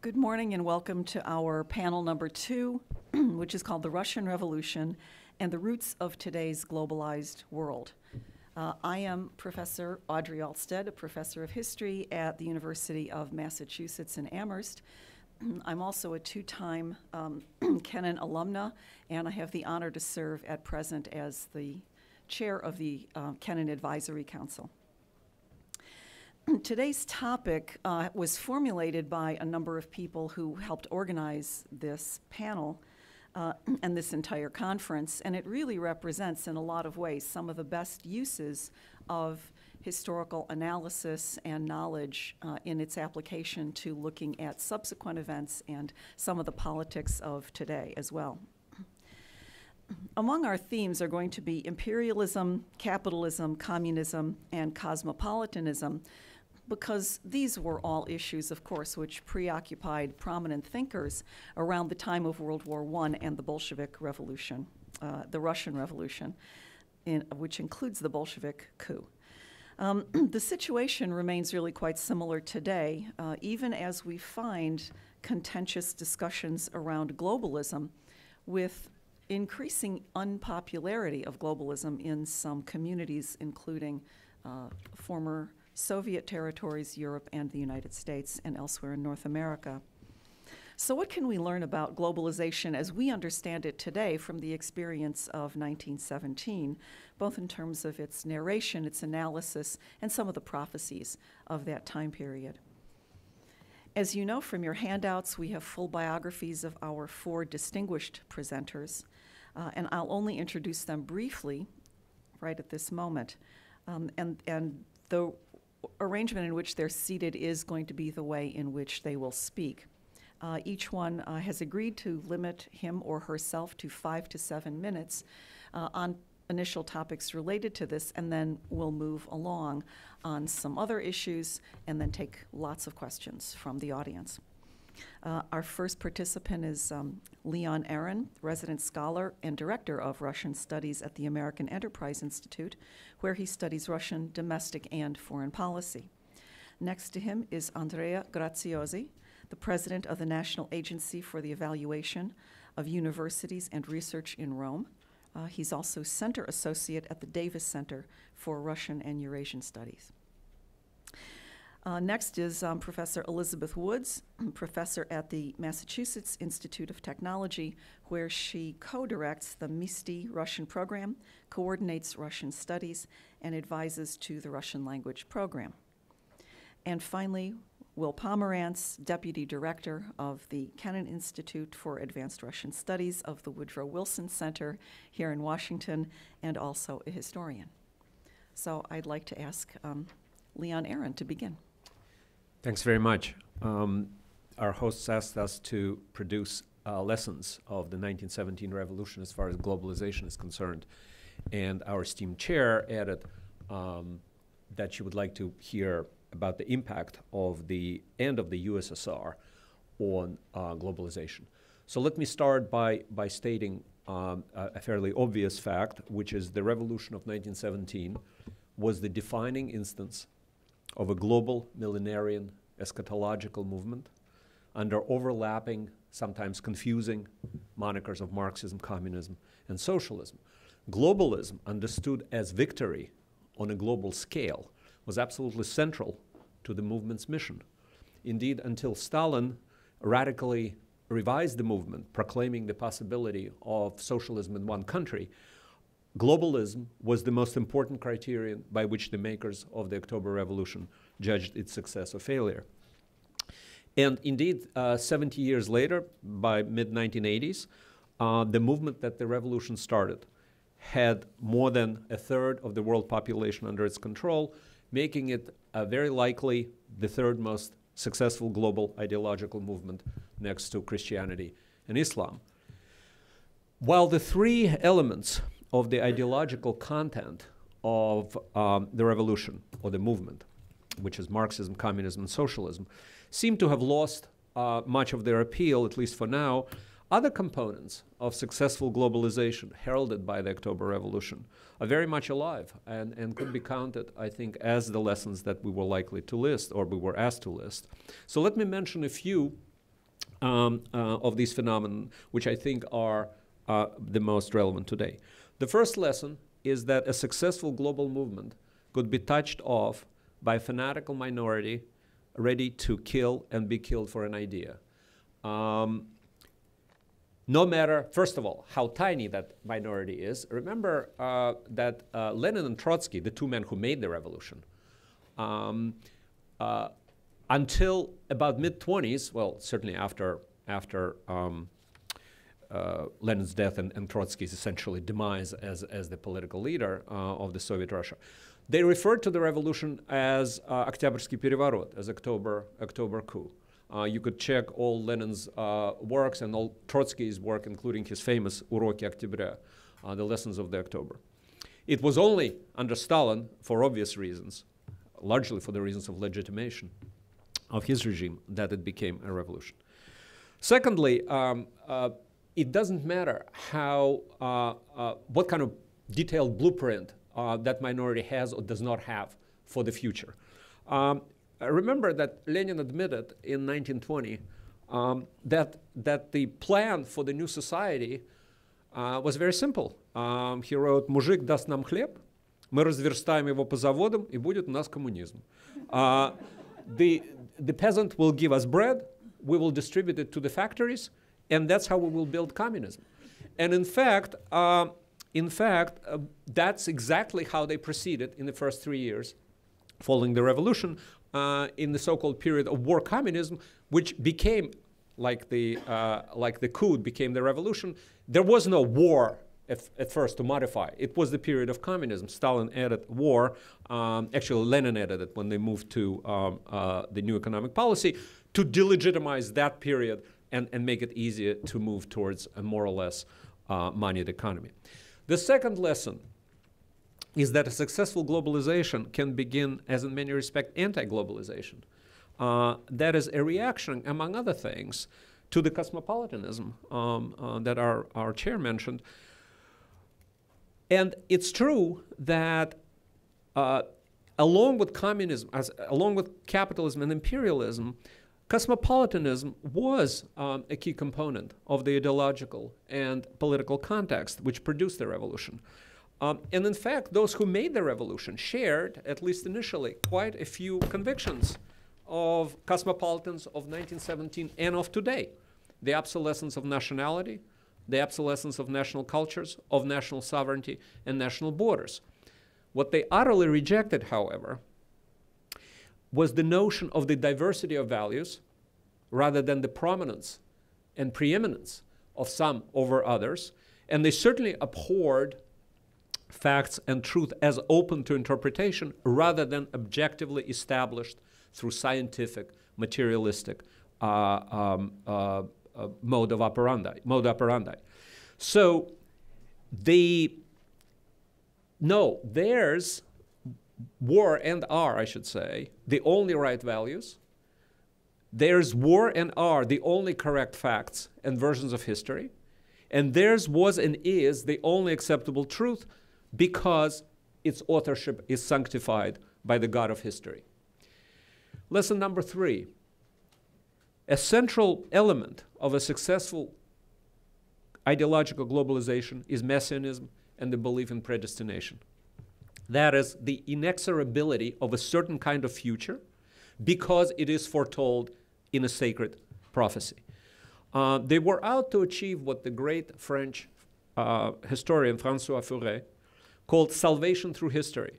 Good morning and welcome to our panel number 2, which is called The Russian Revolution and the Roots of Today's Globalized World. I am Professor Audrey Alstead, a professor of history at the University of Massachusetts in Amherst. I'm also a two-time Kennan alumna, and I have the honor to serve at present as the chair of the Kennan Advisory Council. Today's topic was formulated by a number of people who helped organize this panel and this entire conference, and it really represents in a lot of ways some of the best uses of historical analysis and knowledge in its application to looking at subsequent events and some of the politics of today as well. Among our themes are going to be imperialism, capitalism, communism, and cosmopolitanism, because these were all issues, of course, which preoccupied prominent thinkers around the time of World War I and the Bolshevik Revolution, the Russian Revolution, which includes the Bolshevik coup. The situation remains really quite similar today, even as we find contentious discussions around globalism with increasing unpopularity of globalism in some communities, including former Soviet territories, Europe, and the United States, and elsewhere in North America. So what can we learn about globalization as we understand it today from the experience of 1917, both in terms of its narration, its analysis, and some of the prophecies of that time period? As you know from your handouts, we have full biographies of our 4 distinguished presenters, and I'll only introduce them briefly right at this moment. And the arrangement in which they're seated is going to be the way in which they will speak. Each one has agreed to limit him or herself to 5 to 7 minutes on initial topics related to this, and then we'll move along on some other issues and then take lots of questions from the audience. Our first participant is Leon Aron, resident scholar and director of Russian Studies at the American Enterprise Institute, where he studies Russian domestic and foreign policy. Next to him is Andrea Graziosi, the president of the National Agency for the Evaluation of Universities and Research in Rome. He's also center associate at the Davis Center for Russian and Eurasian Studies. Next is Professor Elizabeth Woods, professor at the Massachusetts Institute of Technology, where she co-directs the MISTI Russian program, coordinates Russian studies, and advises to the Russian language program. And finally, Will Pomerantz, Deputy Director of the Kennan Institute for Advanced Russian Studies of the Woodrow Wilson Center here in Washington, and also a historian. So I'd like to ask Leon Aron to begin. Thanks very much. Our hosts asked us to produce lessons of the 1917 revolution as far as globalization is concerned. And our esteemed chair added that she would like to hear about the impact of the end of the USSR on globalization. So let me start by stating a fairly obvious fact, which is the revolution of 1917 was the defining instance of a global millenarian eschatological movement under overlapping, sometimes confusing monikers of Marxism, communism, and socialism. Globalism, understood as victory on a global scale, was absolutely central to the movement's mission. Indeed, until Stalin radically revised the movement, proclaiming the possibility of socialism in one country, globalism was the most important criterion by which the makers of the October Revolution judged its success or failure. And indeed, 70 years later, by mid-1980s, the movement that the revolution started had more than a third of the world population under its control, making it very likely the 3rd most successful global ideological movement next to Christianity and Islam. While the 3 elements of the ideological content of the revolution or the movement, which is Marxism, communism, and socialism, seem to have lost much of their appeal, at least for now, other components of successful globalization heralded by the October Revolution are very much alive and could be counted, I think, as the lessons that we were likely to list or we were asked to list. So let me mention a few of these phenomena, which I think are the most relevant today. The first lesson is that a successful global movement could be touched off by a fanatical minority ready to kill and be killed for an idea. No matter, first of all, how tiny that minority is. Remember that Lenin and Trotsky, the two men who made the revolution, until about mid-20s, well, certainly after Lenin's death and Trotsky's essentially demise as the political leader of the Soviet Russia, they referred to the revolution as Oktyabrskiy Переворот, as October coup. You could check all Lenin's works and all Trotsky's work, including his famous Uroki Oktyabria, the lessons of the October. It was only under Stalin, for obvious reasons, largely for the reasons of legitimation of his regime, that it became a revolution. Secondly, it doesn't matter how, what kind of detailed blueprint that minority has or does not have for the future. Remember that Lenin admitted in 1920 that the plan for the new society was very simple. He wrote, "Мужик даст нам хлеб, мы разверстаем его по заводам, и будет у нас коммунизм." The peasant will give us bread, we will distribute it to the factories, and that's how we will build communism. And in fact, that's exactly how they proceeded in the first 3 years following the revolution, in the so-called period of war communism, which became, like the coup became the revolution. There was no war at first to modify. It was the period of communism. Stalin added war. Actually, Lenin added it when they moved to the new economic policy to delegitimize that period and make it easier to move towards a more or less moneyed economy. The second lesson is that a successful globalization can begin as, in many respects, anti-globalization. That is a reaction, among other things, to the cosmopolitanism that our chair mentioned. And it's true that along with communism, along with capitalism and imperialism, cosmopolitanism was a key component of the ideological and political context which produced the revolution. And in fact, those who made the revolution shared, at least initially, quite a few convictions of cosmopolitans of 1917 and of today. The obsolescence of nationality, the obsolescence of national cultures, of national sovereignty, and national borders. What they utterly rejected, however, was the notion of the diversity of values rather than the prominence and preeminence of some over others. And they certainly abhorred facts and truth as open to interpretation rather than objectively established through scientific, materialistic mode operandi. So theirs were and are, I should say, the only right values. Theirs were and are the only correct facts and versions of history. And theirs was and is the only acceptable truth, because its authorship is sanctified by the God of history. Lesson number three, a central element of a successful ideological globalization is messianism and the belief in predestination. That is the inexorability of a certain kind of future because it is foretold in a sacred prophecy. They were out to achieve what the great French historian François Furet called salvation through history.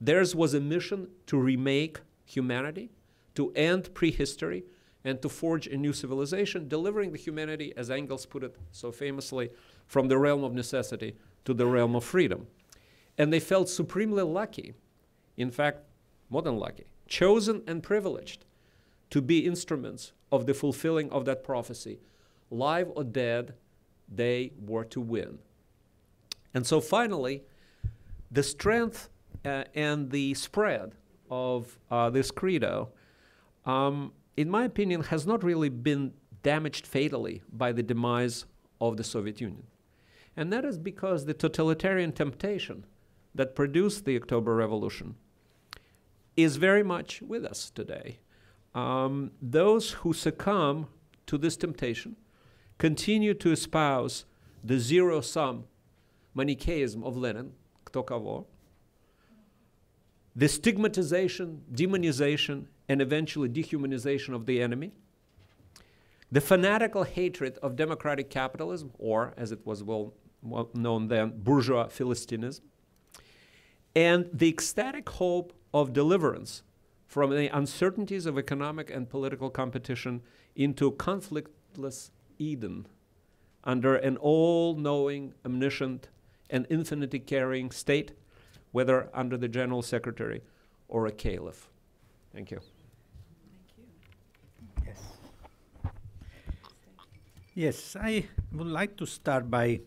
Theirs was a mission to remake humanity, to end prehistory, and to forge a new civilization, delivering the humanity, as Engels put it so famously, from the realm of necessity to the realm of freedom. And they felt supremely lucky, in fact, more than lucky, chosen and privileged to be instruments of the fulfilling of that prophecy. Live or dead, they were to win. And so finally, the strength and the spread of this credo, in my opinion, has not really been damaged fatally by the demise of the Soviet Union. And that is because the totalitarian temptation that produced the October Revolution is very much with us today. Those who succumb to this temptation, continue to espouse the zero-sum Manichaeism of Lenin, Kto Kavo, the stigmatization, demonization, and eventually dehumanization of the enemy, the fanatical hatred of democratic capitalism, or, as it was well known then, bourgeois Philistinism, and the ecstatic hope of deliverance from the uncertainties of economic and political competition into conflictless Eden under an all-knowing, omniscient, and infinity-carrying state, whether under the general secretary or a caliph. Thank you. Thank you. Yes, I would like to start by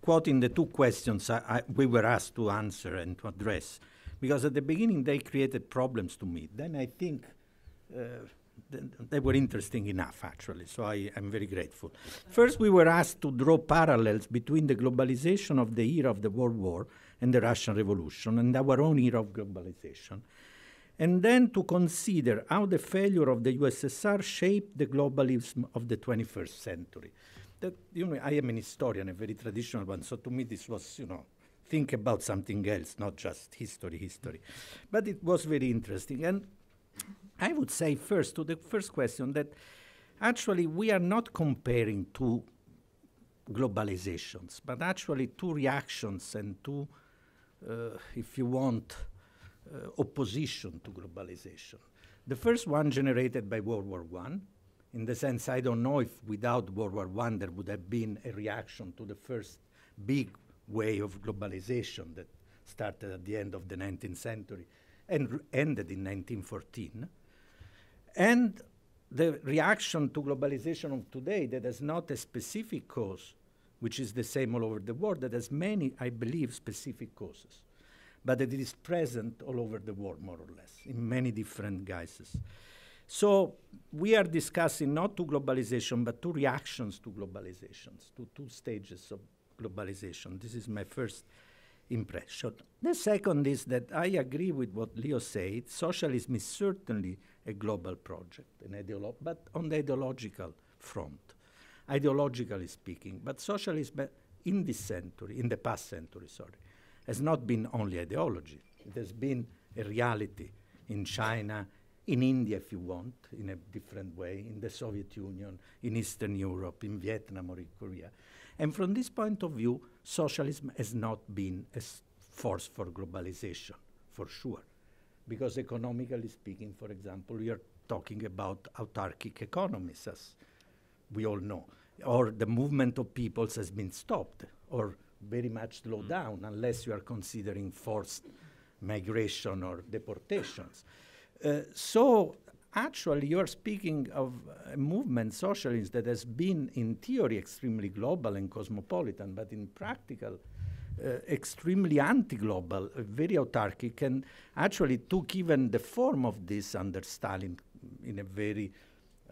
quoting the two questions we were asked to answer and to address, because at the beginning they created problems to me. Then I think they were interesting enough, actually, so I'm very grateful. First, we were asked to draw parallels between the globalization of the era of the World War and the Russian Revolution and our own era of globalization, and then to consider how the failure of the USSR shaped the globalism of the 21st century. That, you know, I am an historian, a very traditional one, so to me this was, you know, think about something else, not just history. But it was very interesting. And I would say first, to the first question, that actually we are not comparing two globalizations, but actually two reactions and two, if you want, opposition to globalization. The first one generated by World War I, in the sense I don't know if without World War I there would have been a reaction to the first big wave of globalization that started at the end of the 19th century and ended in 1914. And the reaction to globalization of today that has not a specific cause, which is the same all over the world, that has many, I believe, specific causes, but that it is present all over the world, more or less, in many different guises. So we are discussing not two globalization, but two reactions to globalizations, to two stages of globalization. This is my first impression. The second is that I agree with what Leo said. Socialism is certainly a global project, but on the ideological front, ideologically speaking. But socialism in this century, in the past century, sorry, has not been only ideology. It has been a reality in China, in India, if you want, in a different way, in the Soviet Union, in Eastern Europe, in Vietnam or in Korea. And from this point of view, socialism has not been a force for globalization, for sure. Because economically speaking, for example, we are talking about autarkic economies, as we all know, or the movement of peoples has been stopped, or very much slowed down, unless you are considering forced migration or deportations. So actually, you're speaking of a movement, socialism, that has been in theory extremely global and cosmopolitan, but in practical, extremely anti-global, very autarkic, and actually took even the form of this under Stalin in a very,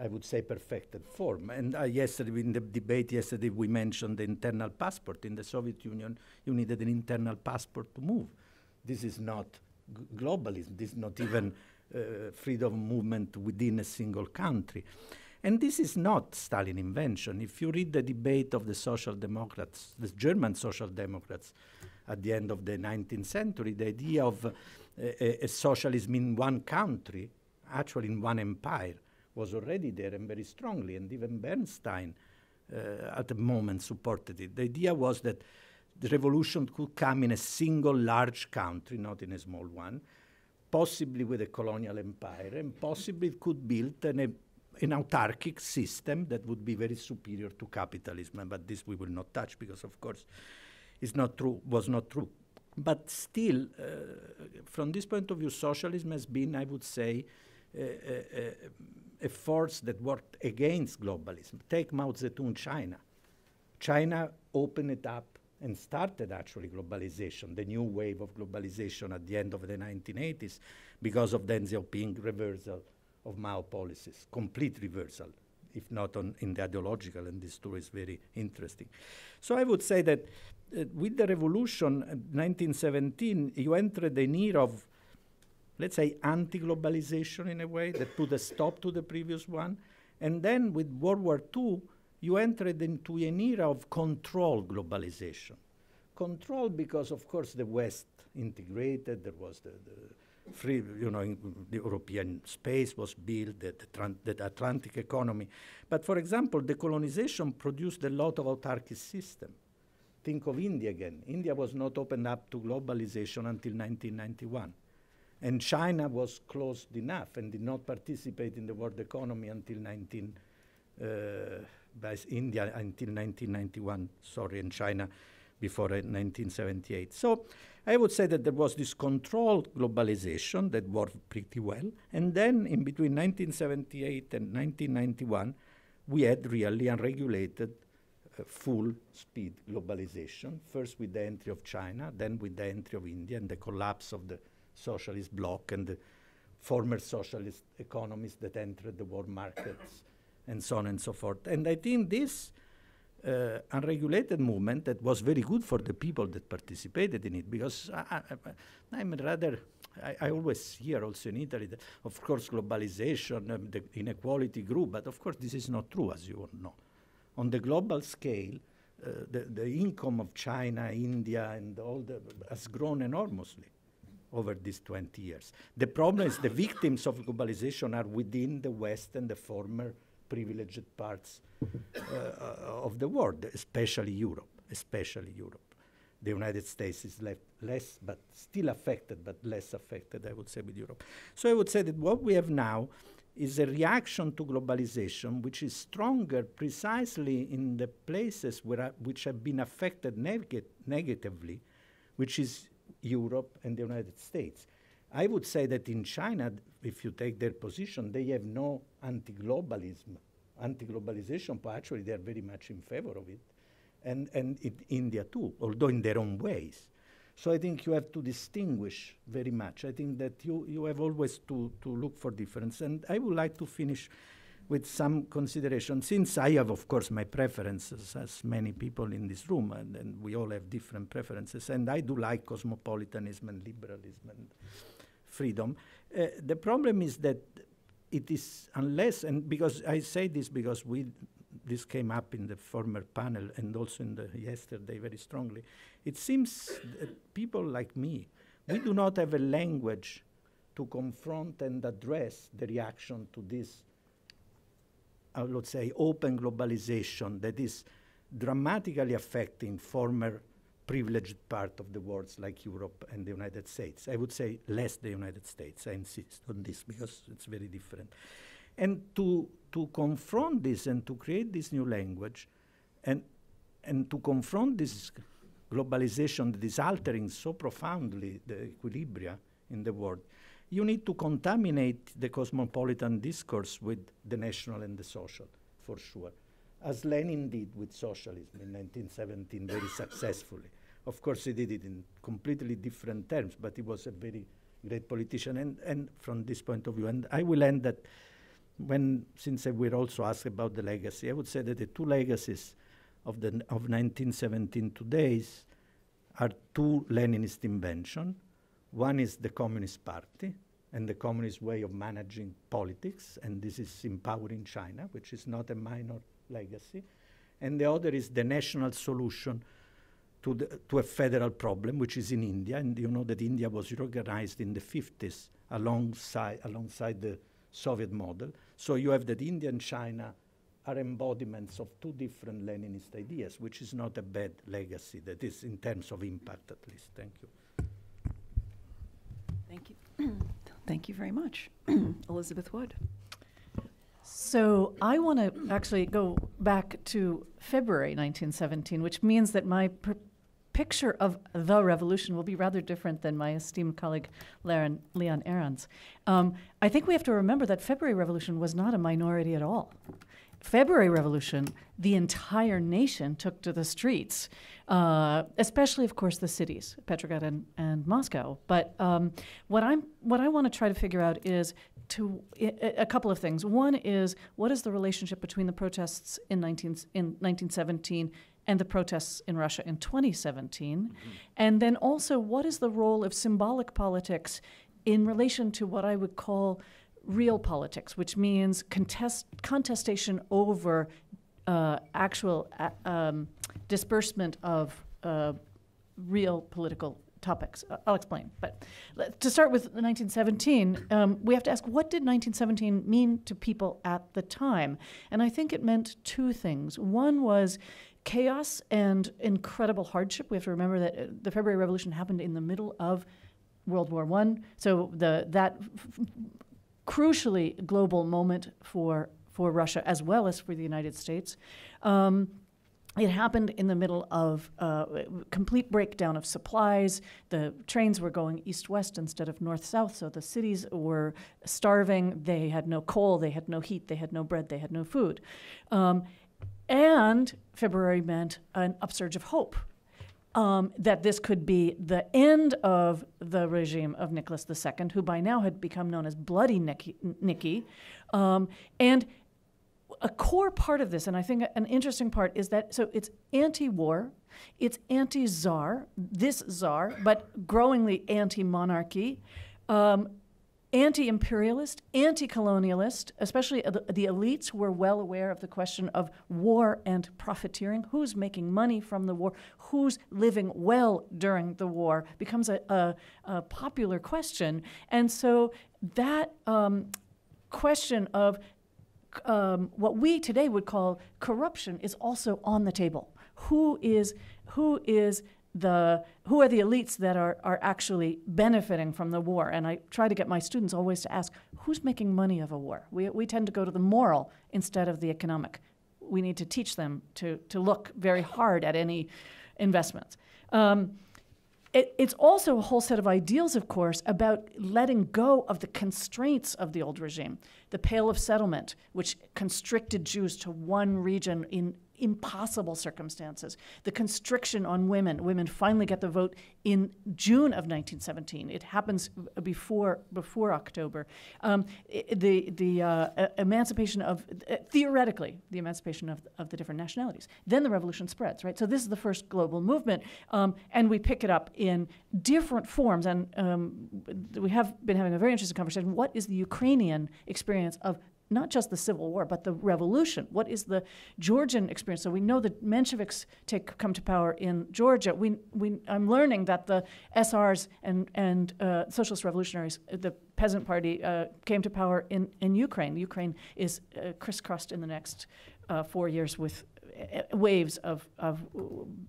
I would say, perfected form. And yesterday, in the debate yesterday, we mentioned the internal passport. In the Soviet Union, you needed an internal passport to move. This is not globalism. This is not even freedom of movement within a single country. And this is not Stalin's invention. If you read the debate of the social democrats, the German social democrats at the end of the 19th century, the idea of a socialism in one country, actually in one empire, was already there and very strongly, and even Bernstein at the moment supported it. The idea was that the revolution could come in a single large country, not in a small one, possibly with a colonial empire, and possibly it could build an autarkic system that would be very superior to capitalism, but this we will not touch because, of course, it's not true, was not true. But still, from this point of view, socialism has been, I would say, a force that worked against globalism. Take Mao Zedong, China. China opened it up and started actually globalization, the new wave of globalization at the end of the 1980s because of Deng Xiaoping's reversal of Mao policies, complete reversal, if not in the ideological, and this too is very interesting. So I would say that with the revolution in 1917, you entered an era of, let's say, anti-globalization in a way that put a stop to the previous one, And then with World War II, you entered into an era of control globalization. Control because, of course, the West integrated, there was the free, you know, the European space was built, the Atlantic economy. But for example, decolonization produced a lot of autarkic system. Think of India again. India was not opened up to globalization until 1991. And China was closed enough and did not participate in the world economy until India until 1991, sorry, and China before 1978. So I would say that there was this controlled globalization that worked pretty well. And then in between 1978 and 1991, we had really unregulated full speed globalization, first with the entry of China, then with the entry of India and the collapse of the socialist bloc and the former socialist economies that entered the world markets and so on and so forth. And I think this unregulated movement that was very good for the people that participated in it, because I always hear also in Italy that, of course, globalization, the inequality grew, but of course this is not true, as you all know. On the global scale, the income of China, India, and all has grown enormously over these 20 years. The problem is the victims of globalization are within the West and the former privileged parts of the world, especially Europe, The United States is left less, but still affected, but less affected, I would say, with Europe. So I would say that what we have now is a reaction to globalization, which is stronger precisely in the places where which have been affected negatively, which is Europe and the United States. I would say that in China, if you take their position, they have no anti-globalization, but actually they are very much in favor of it, and in India too, although in their own ways. So I think you have to distinguish very much. I think that you have always to look for difference. And I would like to finish with some consideration, since I have, of course, my preferences, as many people in this room, and we all have different preferences, and I do like cosmopolitanism and liberalism and freedom. The problem is that it is, unless, and because I say this because this came up in the former panel and also in the yesterday very strongly, it seems that people like me, we do not have a language to confront and address the reaction to this, I would say, open globalization that is dramatically affecting former privileged part of the world like Europe and the United States. I would say less the United States, I insist on this because it's very different. And to confront this and to create this new language and to confront this globalization that is altering so profoundly the equilibria in the world, you need to contaminate the cosmopolitan discourse with the national and the social, for sure, as Lenin did with socialism in 1917 very successfully. Of course, he did it in completely different terms, but he was a very great politician, and from this point of view. And I will end that since we're also asked about the legacy, I would say that the two legacies of 1917 today's are two Leninist inventions. One is the Communist Party and the Communist way of managing politics, and this is empowering China, which is not a minor legacy. And the other is the national solution to a federal problem, which is in India. And you know that India was reorganized in the 50s alongside the Soviet model. So you have that India and China are embodiments of two different Leninist ideas, which is not a bad legacy, that is in terms of impact at least. Thank you. Thank you. Thank you very much. Elizabeth Wood. So I want to actually go back to February 1917, which means that my picture of the revolution will be rather different than my esteemed colleague Leon Ahrens. I think we have to remember that February Revolution was not a minority at all. February Revolution, the entire nation took to the streets, especially, of course, the cities, Petrograd and Moscow. But what I want to try to figure out is a couple of things. One is, what is the relationship between the protests in 1917 and the protests in Russia in 2017? Mm-hmm. And then also, what is the role of symbolic politics in relation to what I would call real politics, which means contestation over actual disbursement of real political topics. I'll explain. But to start with 1917, we have to ask, what did 1917 mean to people at the time? And I think it meant two things. One was chaos and incredible hardship. We have to remember that the February Revolution happened in the middle of World War I, so that crucially global moment for Russia as well as for the United States. It happened in the middle of complete breakdown of supplies. The trains were going east-west instead of north-south, so the cities were starving. They had no coal, they had no heat, they had no bread, they had no food. And February meant an upsurge of hope that this could be the end of the regime of Nicholas II, who by now had become known as Bloody Nicky. And a core part of this, and I think an interesting part, is that so it's anti-war, it's anti-czar, this czar, but growingly anti-monarchy, anti-imperialist, anti-colonialist, especially the elites were well aware of the question of war and profiteering. Who's making money from the war? Who's living well during the war? Becomes a popular question. And so that question of what we today would call corruption is also on the table. Who are the elites that are actually benefiting from the war? And I try to get my students always to ask, who's making money of a war? We tend to go to the moral instead of the economic. We need to teach them to look very hard at any investments. It's also a whole set of ideals, of course, about letting go of the constraints of the old regime. The Pale of Settlement, which constricted Jews to one region in impossible circumstances. The constriction on women. Women finally get the vote in June of 1917. It happens before October. The emancipation of, theoretically, the emancipation of the different nationalities. Then the revolution spreads, right? So this is the first global movement, and we pick it up in different forms. And we have been having a very interesting conversation. What is the Ukrainian experience of not just the Civil War, but the revolution? What is the Georgian experience? So we know the Mensheviks come to power in Georgia. I'm learning that the SRs and socialist revolutionaries, the Peasant Party, came to power in Ukraine. Ukraine is crisscrossed in the next 4 years with waves of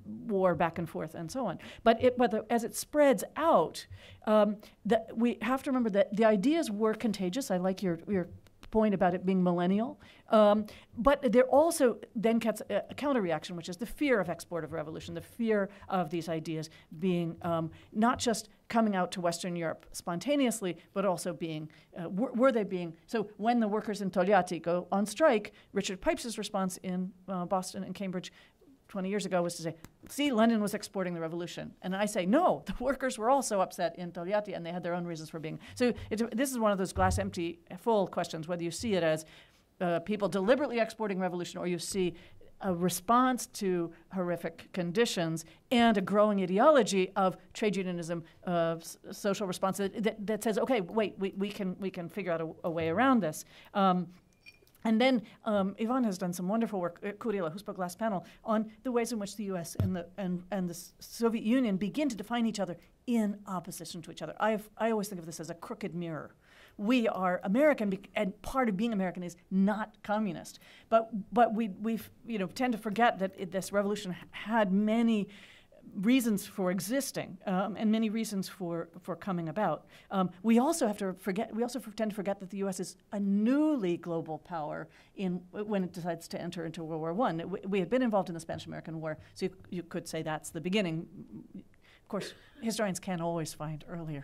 war back and forth and so on. But as it spreads out, we have to remember that the ideas were contagious. I like your point about it being millennial, but there also then gets a counter-reaction, which is the fear of export of revolution, the fear of these ideas being not just coming out to Western Europe spontaneously, but also being, so when the workers in Togliatti go on strike, Richard Pipes's response in Boston and Cambridge 20 years ago was to say, see, London was exporting the revolution. And I say, no, the workers were also upset in Togliatti, and they had their own reasons for being. So this is one of those glass empty full questions, whether you see it as people deliberately exporting revolution, or you see a response to horrific conditions and a growing ideology of trade unionism, social response that says, okay, wait, we can figure out a way around this. And then Ivan has done some wonderful work, Kurila, who spoke last panel, on the ways in which the U.S. and the Soviet Union begin to define each other in opposition to each other. I always think of this as a crooked mirror. We are American, and part of being American is not communist. But we tend to forget that this revolution had many reasons for existing and many reasons for coming about. We also have to forget. We also tend to forget that the U.S. is a newly global power when it decides to enter into World War I. We had been involved in the Spanish-American War, so you could say that's the beginning. Of course, historians can't always find earlier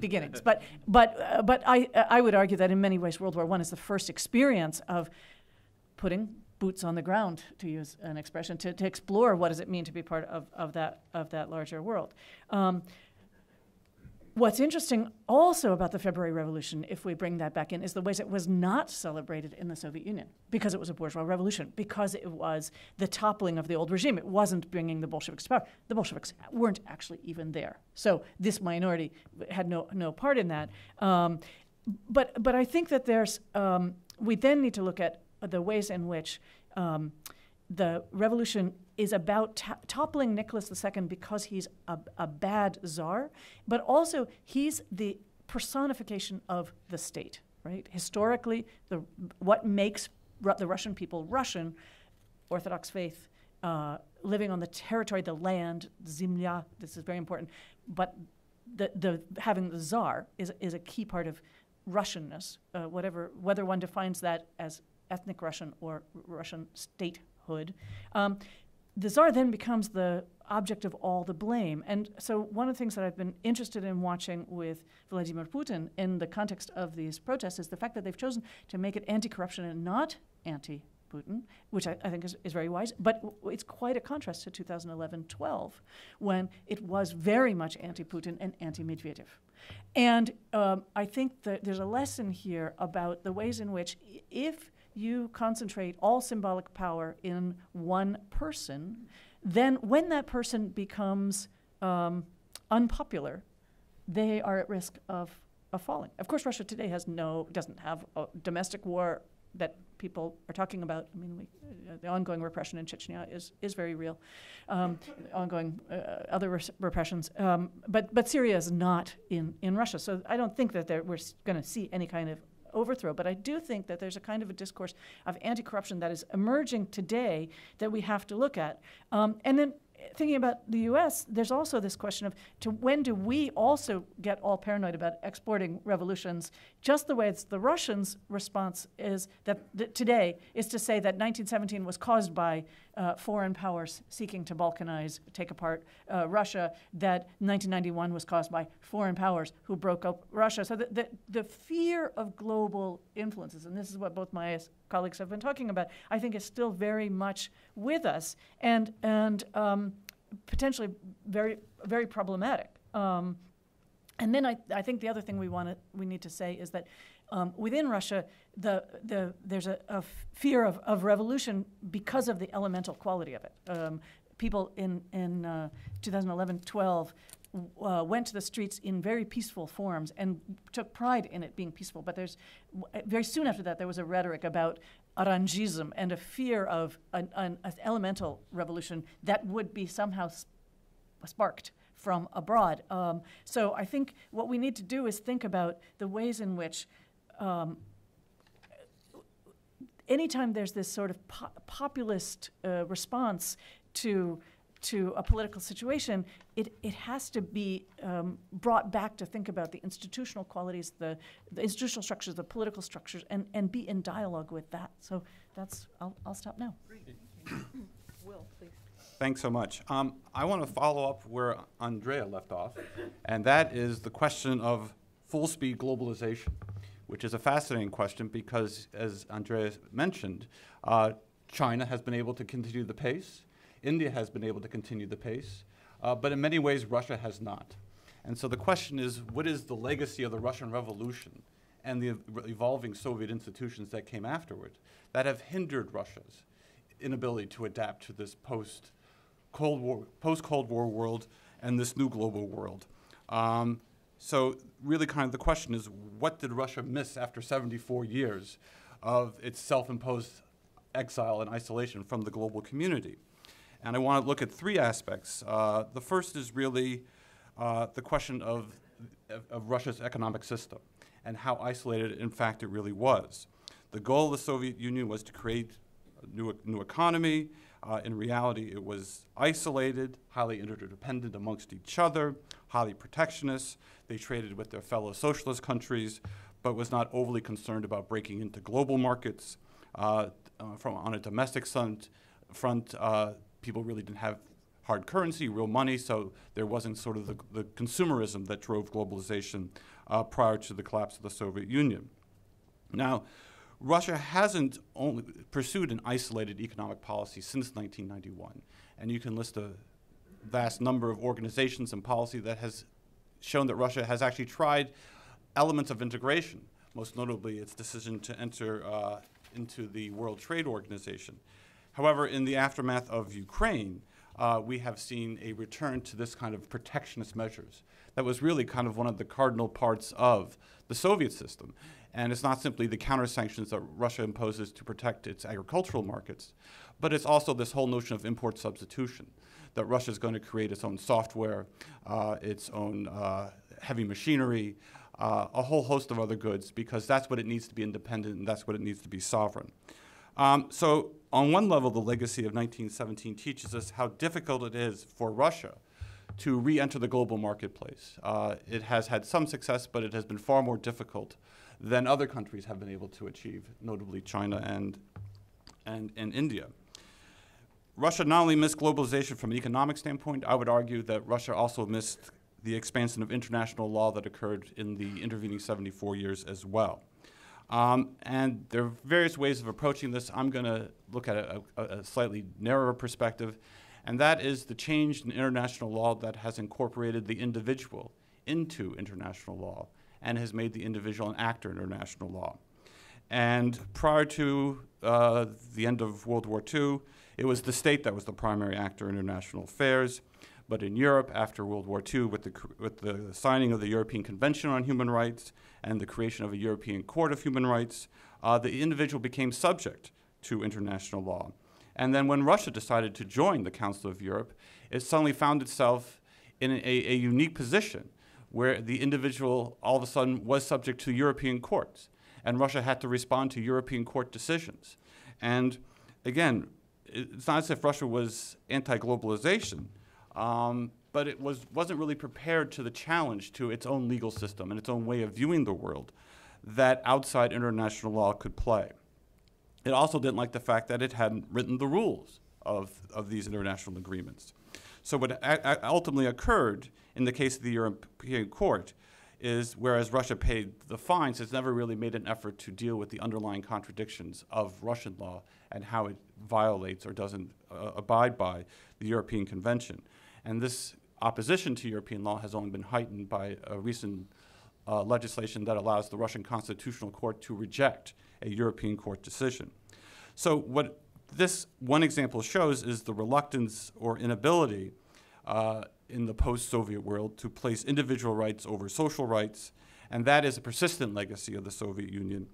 beginnings, but I would argue that in many ways World War I is the first experience of putting boots on the ground, to use an expression, to explore what does it mean to be part of that larger world. What's interesting also about the February Revolution, if we bring that back in, is the ways it was not celebrated in the Soviet Union, because it was a bourgeois revolution, because it was the toppling of the old regime. It wasn't bringing the Bolsheviks to power. The Bolsheviks weren't actually even there. So this minority had no part in that. But I think that there's we then need to look at the ways in which the revolution is about toppling Nicholas II because he's a bad czar, but also he's the personification of the state, right? Historically, what makes the Russian people Russian, Orthodox faith, living on the territory, the land, Zemlya, this is very important, but having the czar is a key part of Russianness, whether one defines that as ethnic Russian or Russian statehood. The czar then becomes the object of all the blame. And so one of the things that I've been interested in watching with Vladimir Putin in the context of these protests is the fact that they've chosen to make it anti-corruption and not anti-Putin, which I think is very wise, but it's quite a contrast to 2011-12 when it was very much anti-Putin and anti-Medvedev. And I think that there's a lesson here about the ways in which if you concentrate all symbolic power in one person, then when that person becomes unpopular, they are at risk of falling. Of course, Russia today doesn't have a domestic war that people are talking about. I mean, the ongoing repression in Chechnya is very real, ongoing other repressions. But Syria is not in Russia, so I don't think that we're going to see any kind of overthrow, but I do think that there's a kind of a discourse of anti-corruption that is emerging today that we have to look at. And then thinking about the U.S., there's also this question of when do we also get all paranoid about exporting revolutions, just the way it's the Russians' response is that today is to say that 1917 was caused by foreign powers seeking to Balkanize, take apart Russia, that 1991 was caused by foreign powers who broke up Russia. So the fear of global influences, and this is what both my colleagues have been talking about, I think is still very much with us and potentially very, very problematic. And then I think the other thing we need to say is that within Russia, there's a fear of revolution because of the elemental quality of it. People in 2011-12 went to the streets in very peaceful forms and took pride in it being peaceful. But very soon after that, there was a rhetoric about Orangism and a fear of an elemental revolution that would be somehow sparked from abroad. So I think what we need to do is think about the ways in which anytime there's this sort of populist response to a political situation, it has to be brought back to think about the institutional qualities, the institutional structures, the political structures, and be in dialogue with that. So that's, I'll stop now. Will, please. Thanks so much. I want to follow up where Andrea left off, and that is the question of full-speed globalization, which is a fascinating question because, as Andrea mentioned, China has been able to continue the pace. India has been able to continue the pace, but in many ways, Russia has not. And so the question is, what is the legacy of the Russian Revolution and the evolving Soviet institutions that came afterward that have hindered Russia's inability to adapt to this post-Cold War world and this new global world? So really kind of the question is, what did Russia miss after 74 years of its self-imposed exile and isolation from the global community? And I want to look at three aspects. The first is really the question of Russia's economic system and how isolated, in fact, it really was. The goal of the Soviet Union was to create a new economy. In reality, it was isolated, highly interdependent amongst each other, highly protectionist. They traded with their fellow socialist countries, but was not overly concerned about breaking into global markets. On a domestic front, people really didn't have hard currency, real money, so there wasn't sort of the consumerism that drove globalization prior to the collapse of the Soviet Union. Now, Russia hasn't only pursued an isolated economic policy since 1991, and you can list a vast number of organizations and policy that has shown that Russia has actually tried elements of integration, most notably its decision to enter into the World Trade Organization. However, in the aftermath of Ukraine, we have seen a return to this kind of protectionist measures. That was really kind of one of the cardinal parts of the Soviet system. And it's not simply the counter-sanctions that Russia imposes to protect its agricultural markets, but it's also this whole notion of import substitution, that Russia is going to create its own software, its own heavy machinery, a whole host of other goods, because that's what it needs to be independent and that's what it needs to be sovereign. So on one level, the legacy of 1917 teaches us how difficult it is for Russia to re-enter the global marketplace. It has had some success, but it has been far more difficult than other countries have been able to achieve, notably China and India. Russia not only missed globalization from an economic standpoint, I would argue that Russia also missed the expansion of international law that occurred in the intervening 74 years as well. And there are various ways of approaching this. I'm going to look at a slightly narrower perspective, and that is the change in international law that has incorporated the individual into international law and has made the individual an actor in international law. And prior to the end of World War II, it was the state that was the primary actor in international affairs. But in Europe, after World War II, with the signing of the European Convention on Human Rights and the creation of a European Court of Human Rights, the individual became subject to international law. And then when Russia decided to join the Council of Europe, it suddenly found itself in a unique position where the individual all of a sudden was subject to European courts, and Russia had to respond to European court decisions. And again, it's not as if Russia was anti-globalization, but it wasn't really prepared to the challenge to its own legal system and its own way of viewing the world that outside international law could play. It also didn't like the fact that it hadn't written the rules of these international agreements. So what ultimately occurred in the case of the European Court is, whereas Russia paid the fines, it's never really made an effort to deal with the underlying contradictions of Russian law and how it violates or doesn't abide by the European Convention. And this opposition to European law has only been heightened by a recent legislation that allows the Russian Constitutional Court to reject a European court decision. So what this one example shows is the reluctance or inability in the post-Soviet world to place individual rights over social rights, and that is a persistent legacy of the Soviet Union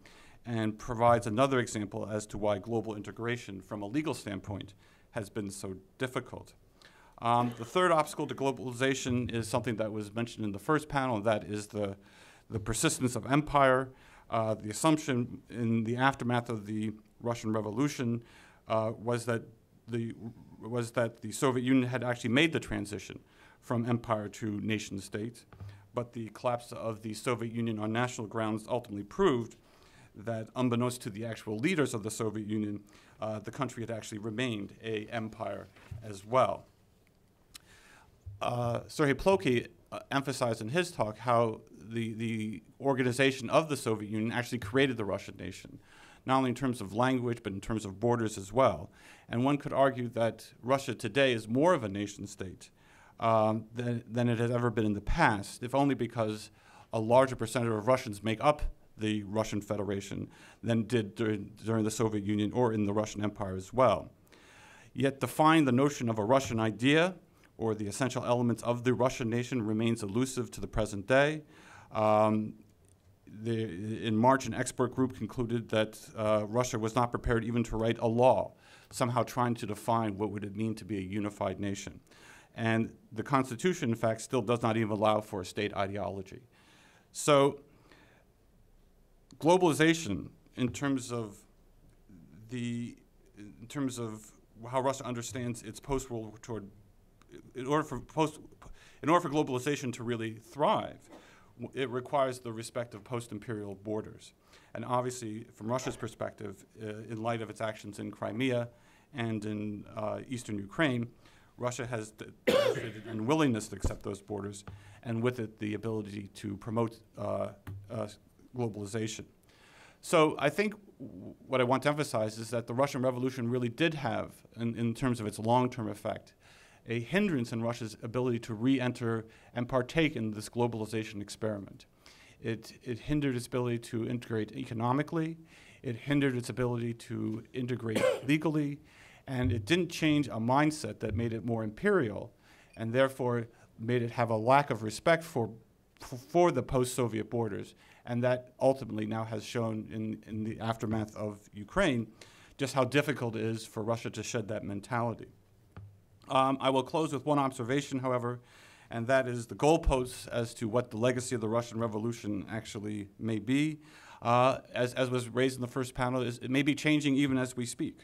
and provides another example as to why global integration from a legal standpoint has been so difficult. The third obstacle to globalization is something that was mentioned in the first panel, and that is the persistence of empire. The assumption in the aftermath of the Russian Revolution was that the Soviet Union had actually made the transition from empire to nation state, but the collapse of the Soviet Union on national grounds ultimately proved that, unbeknownst to the actual leaders of the Soviet Union, the country had actually remained an empire as well. Sergei Plokhine emphasized in his talk how the organization of the Soviet Union actually created the Russian nation, not only in terms of language, but in terms of borders as well. And one could argue that Russia today is more of a nation state than it has ever been in the past, if only because a larger percentage of Russians make up the Russian Federation than did during the Soviet Union or in the Russian Empire as well. Yet define the notion of a Russian idea or the essential elements of the Russian nation remains elusive to the present day. In March, an expert group concluded that Russia was not prepared even to write a law, somehow trying to define what would it mean to be a unified nation. And the Constitution, in fact, still does not even allow for a state ideology. So globalization, in terms of how Russia understands its post-World War II. In order for globalization to really thrive, it requires the respect of post-imperial borders. And obviously, from Russia's perspective, in light of its actions in Crimea and in eastern Ukraine, Russia has demonstrated an unwillingness to accept those borders, and with it, the ability to promote globalization. So I think what I want to emphasize is that the Russian Revolution really did have, in terms of its long-term effect, a hindrance in Russia's ability to re-enter and partake in this globalization experiment. It hindered its ability to integrate economically, it hindered its ability to integrate legally, and it didn't change a mindset that made it more imperial and therefore made it have a lack of respect for the post-Soviet borders And that ultimately now has shown in the aftermath of Ukraine just how difficult it is for Russia to shed that mentality. I will close with one observation, however, and that is the goalposts as to what the legacy of the Russian Revolution actually may be. As was raised in the first panel, it may be changing even as we speak.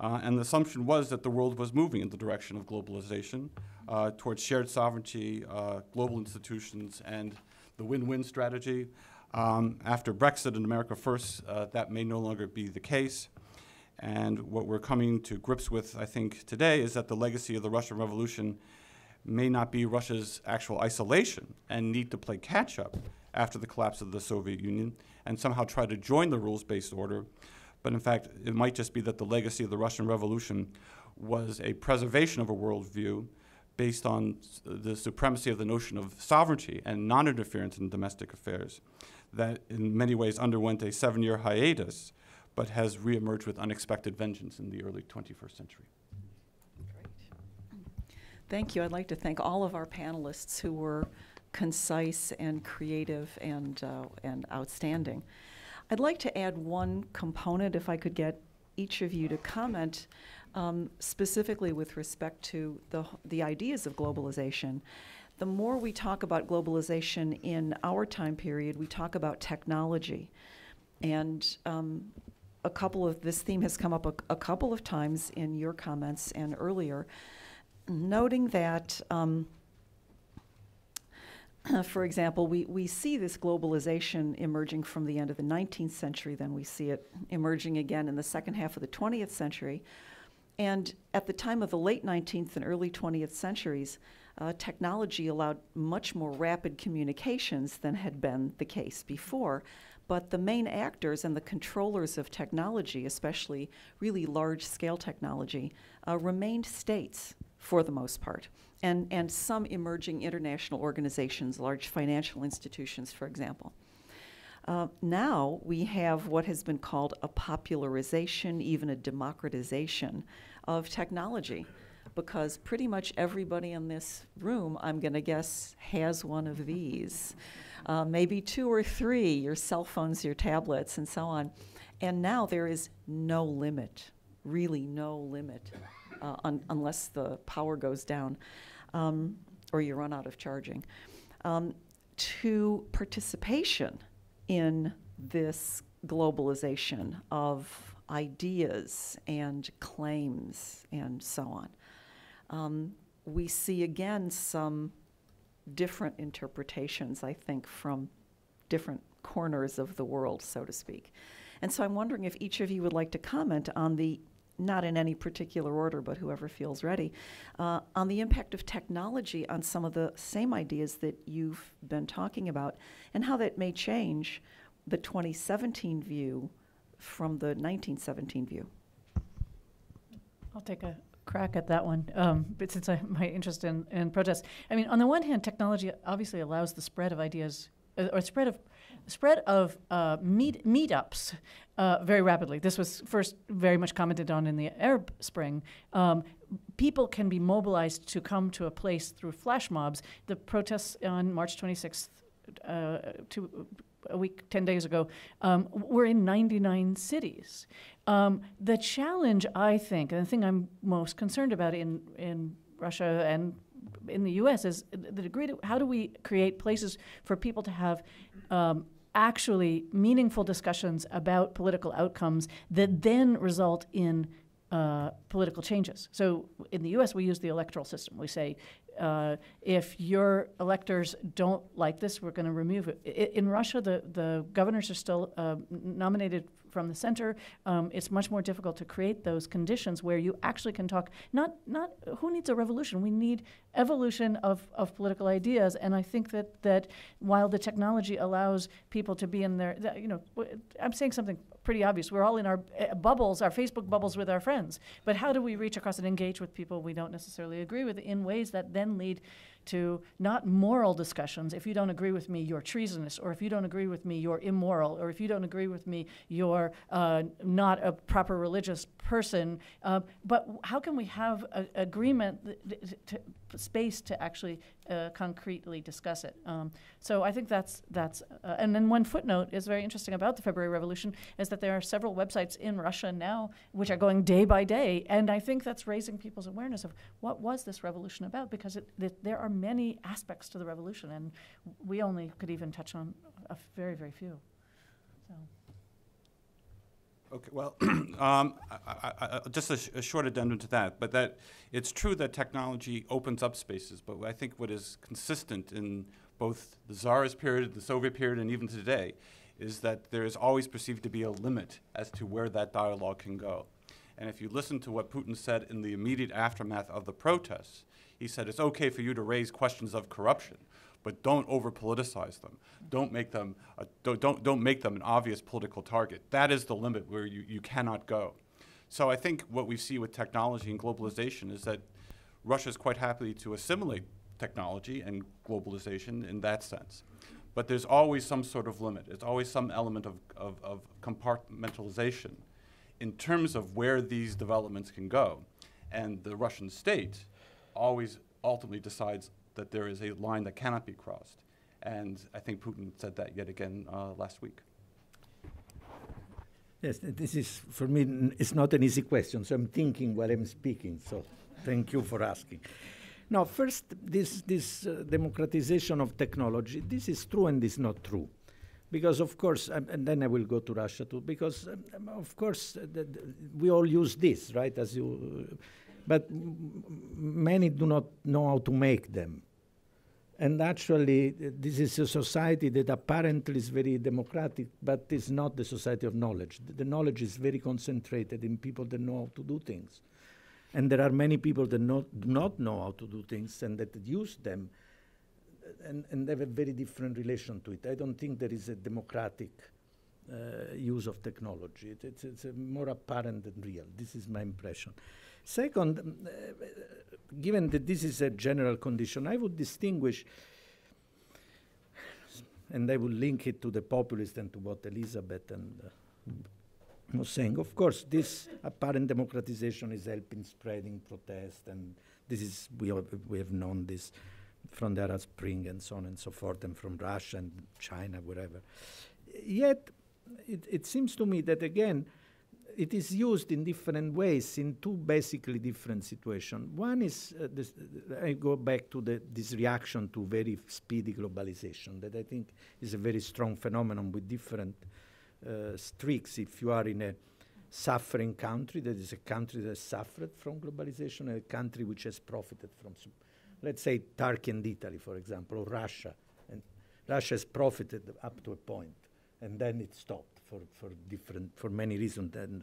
And the assumption was that the world was moving in the direction of globalization, towards shared sovereignty, global institutions, and the win-win strategy. After Brexit and America First, that may no longer be the case. And what we're coming to grips with, I think, today is that the legacy of the Russian Revolution may not be Russia's actual isolation and need to play catch-up after the collapse of the Soviet Union and somehow try to join the rules-based order. But in fact, it might just be that the legacy of the Russian Revolution was a preservation of a worldview based on the supremacy of the notion of sovereignty and non-interference in domestic affairs that in many ways underwent a 7-year hiatus but has reemerged with unexpected vengeance in the early 21st century. Great. Thank you. I'd like to thank all of our panelists who were concise and creative and outstanding. I'd like to add one component, if I could get each of you to comment specifically with respect to the ideas of globalization. The more we talk about globalization in our time period, we talk about technology. And a couple of, this theme has come up a couple of times in your comments and earlier, noting that for example, we see this globalization emerging from the end of the 19th century, then we see it emerging again in the second half of the 20th century. And at the time of the late 19th and early 20th centuries, technology allowed much more rapid communications than had been the case before. But the main actors and the controllers of technology, especially really large-scale technology, remained states for the most part. And some emerging international organizations, large financial institutions, for example. Now we have what has been called a popularization, even a democratization of technology, because pretty much everybody in this room, I'm going to guess, has one of these. Maybe 2 or 3, your cell phones, your tablets, and so on. And now there is no limit, really no limit, unless the power goes down. Or you run out of charging, to participation in this globalization of ideas and claims and so on. We see again some different interpretations, I think, from different corners of the world, so to speak. And so I'm wondering if each of you would like to comment on the, not in any particular order, but whoever feels ready, on the impact of technology on some of the same ideas that you've been talking about and how that may change the 2017 view from the 1917 view. I'll take a crack at that one, but since my interest in protest. I mean, on the one hand, technology obviously allows the spread of ideas, or spread of meetups very rapidly. This was first very much commented on in the Arab Spring. People can be mobilized to come to a place through flash mobs. The protests on March 26th, a week, 10 days ago, were in 99 cities. The challenge, I think, and the thing I'm most concerned about in Russia and in the U.S. is the degree to how do we create places for people to have actually meaningful discussions about political outcomes that then result in political changes. So in the U.S. we use the electoral system. We say, if your electors don't like this, we're going to remove it. In Russia, the governors are still nominated from the center. It's much more difficult to create those conditions where you actually can talk, not who needs a revolution? We need evolution of political ideas. And I think that while the technology allows people to be in their, you know, I'm saying something pretty obvious. We're all in our bubbles, our Facebook bubbles with our friends. But how do we reach across and engage with people we don't necessarily agree with in ways that then lead to not moral discussions. If you don't agree with me, you're treasonous, or if you don't agree with me, you're immoral, or if you don't agree with me, you're not a proper religious person. But how can we have an agreement, space to actually concretely discuss it. So I think that's and then one footnote is very interesting about the February Revolution is that there are several websites in Russia now which are going day by day, and I think that's raising people's awareness of what was this revolution about, because there are many aspects to the revolution, and we only could even touch on a very, very few. So. Okay, well, just a short addendum to that, but that it's true that technology opens up spaces, but I think what is consistent in both the Tsarist period, the Soviet period, and even today is that there is always perceived to be a limit as to where that dialogue can go. And if you listen to what Putin said in the immediate aftermath of the protests, he said, it's okay for you to raise questions of corruption, but don't over-politicize them. Don't make them an obvious political target. That is the limit where you cannot go. So I think what we see with technology and globalization is that Russia is quite happy to assimilate technology and globalization in that sense. But there's always some sort of limit. It's always some element of compartmentalization in terms of where these developments can go. And the Russian state always ultimately decides that there is a line that cannot be crossed. And I think Putin said that yet again last week. Yes, this is, for me, it's not an easy question, so I'm thinking while I'm speaking, so thank you for asking. Now, first, this democratization of technology, this is true and is not true. Because, of course, and then I will go to Russia too, because, of course, we all use this, right, as you, but many do not know how to make them. And actually, this is a society that apparently is very democratic, but is not the society of knowledge. The knowledge is very concentrated in people that know how to do things. And there are many people that do not know how to do things and that use them and have a very different relation to it. I don't think there is a democratic use of technology. It's more apparent than real. This is my impression. Second, given that this is a general condition, I would distinguish, and I would link it to the populist and to what Elizabeth and was saying. Of course, this apparent democratization is helping spreading protest, and this is we have known this from the Arab Spring and so on and so forth, and from Russia and China, wherever. Yet, it seems to me that again, it is used in different ways in two basically different situations. One is, I go back to this reaction to very speedy globalization that I think is a very strong phenomenon with different streaks. If you are in a suffering country, that is a country that has suffered from globalization, and a country which has profited from, let's say, Turkey and Italy, for example, or Russia. And Russia has profited up to a point, and then it stopped. For many reasons, and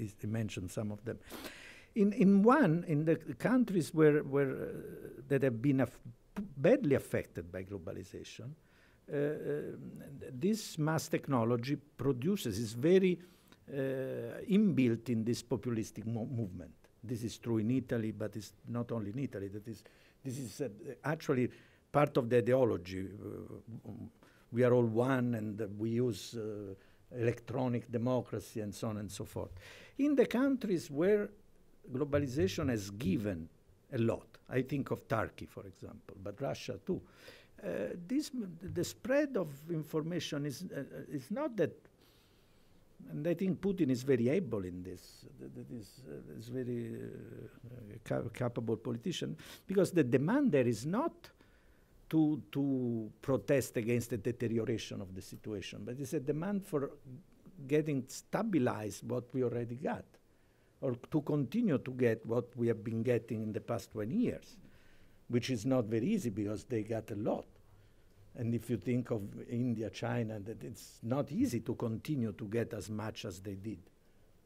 I mentioned some of them. In the countries where that have been badly affected by globalization, this mass technology produces is very inbuilt in this populistic movement. This is true in Italy, but it's not only in Italy. That is, this is actually part of the ideology. We are all one, and we use. Electronic democracy and so on and so forth. In the countries where globalization has given a lot, I think of Turkey, for example, but Russia too, the spread of information is not that, and I think Putin is very able in this, that is very capable politician, because the demand there is not to protest against the deterioration of the situation. But it's a demand for getting stabilized what we already got, or to continue to get what we have been getting in the past 20 years, which is not very easy because they got a lot. And if you think of India, China, that it's not easy to continue to get as much as they did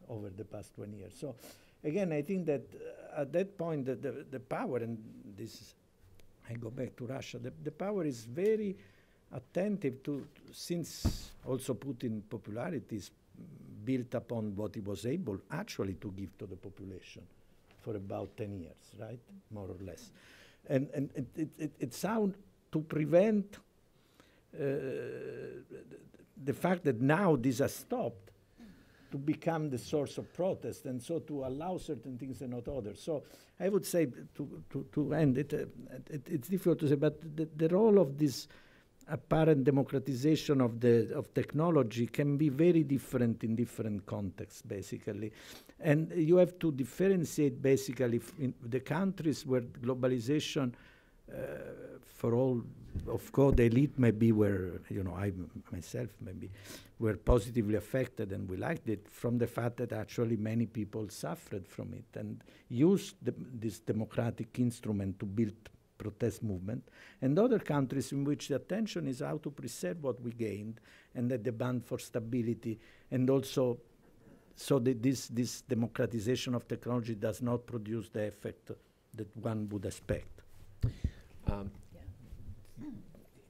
over the past 20 years. So again, I think that at that point, the power, and this is I go back to Russia. The power is very attentive to, since also Putin popularity is built upon what he was able actually to give to the population for about 10 years, right, more or less. And it's how to prevent the fact that now this has stopped to become the source of protest, and so to allow certain things and not others. So I would say, to end it, it's difficult to say, but the role of this apparent democratization of technology can be very different in different contexts, basically. And you have to differentiate, basically, in the countries where globalization, for all, of course, the elite maybe were, you know, I myself maybe, were positively affected, and we liked it from the fact that actually many people suffered from it and used this democratic instrument to build protest movement, and other countries in which the attention is how to preserve what we gained and the demand for stability, and also so that this democratization of technology does not produce the effect that one would expect.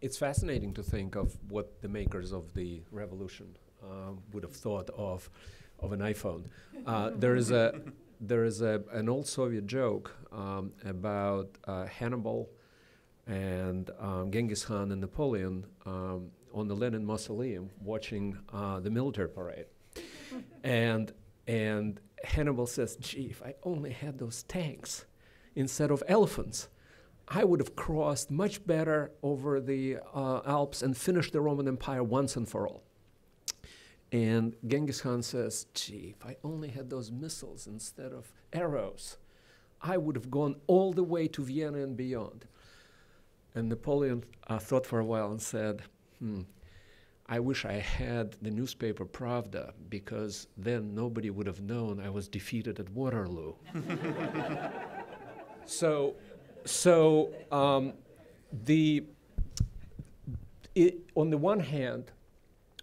It's fascinating to think of what the makers of the revolution would have thought of an iPhone. There is an old Soviet joke about Hannibal and Genghis Khan and Napoleon on the Lenin Mausoleum watching the military parade. and Hannibal says, gee, if I only had those tanks instead of elephants, I would have crossed much better over the Alps and finished the Roman Empire once and for all. And Genghis Khan says, gee, if I only had those missiles instead of arrows, I would have gone all the way to Vienna and beyond. And Napoleon thought for a while and said, I wish I had the newspaper Pravda, because then nobody would have known I was defeated at Waterloo. On the one hand,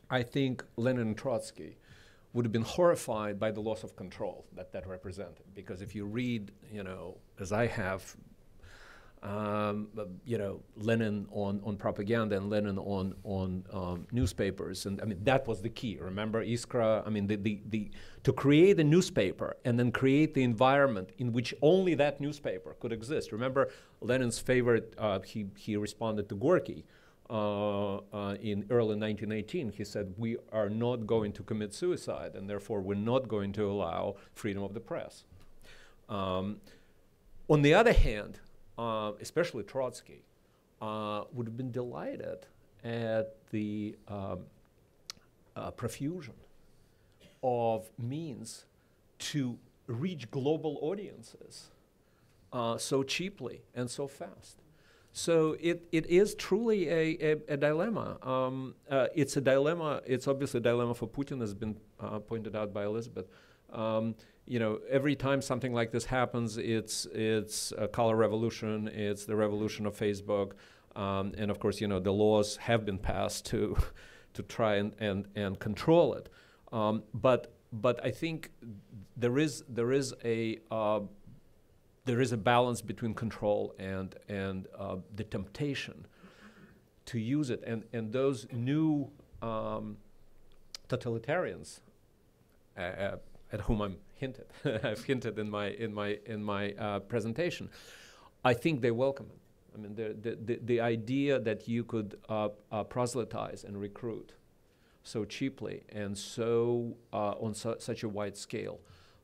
I think Lenin and Trotsky would have been horrified by the loss of control that represented. Because if you read, you know, as I have, you know, Lenin on propaganda and Lenin on newspapers, and I mean, that was the key. Remember Iskra? I mean, to create a newspaper and then create the environment in which only that newspaper could exist. Remember Lenin's favorite, he responded to Gorky, in early 1918, he said, we are not going to commit suicide, and therefore we're not going to allow freedom of the press. On the other hand, especially Trotsky, would have been delighted at the profusion of means to reach global audiences so cheaply and so fast. So it is truly a dilemma. It's a dilemma. It's obviously a dilemma for Putin, as has been pointed out by Elizabeth. You know, every time something like this happens, it's a color revolution. It's the revolution of Facebook, and of course, you know, the laws have been passed to try and control it. But I think there is a balance between control and the temptation to use it. And those new totalitarians, at whom I've hinted in my presentation, I think they welcome it. I mean, the idea that you could proselytize and recruit so cheaply and so on such a wide scale,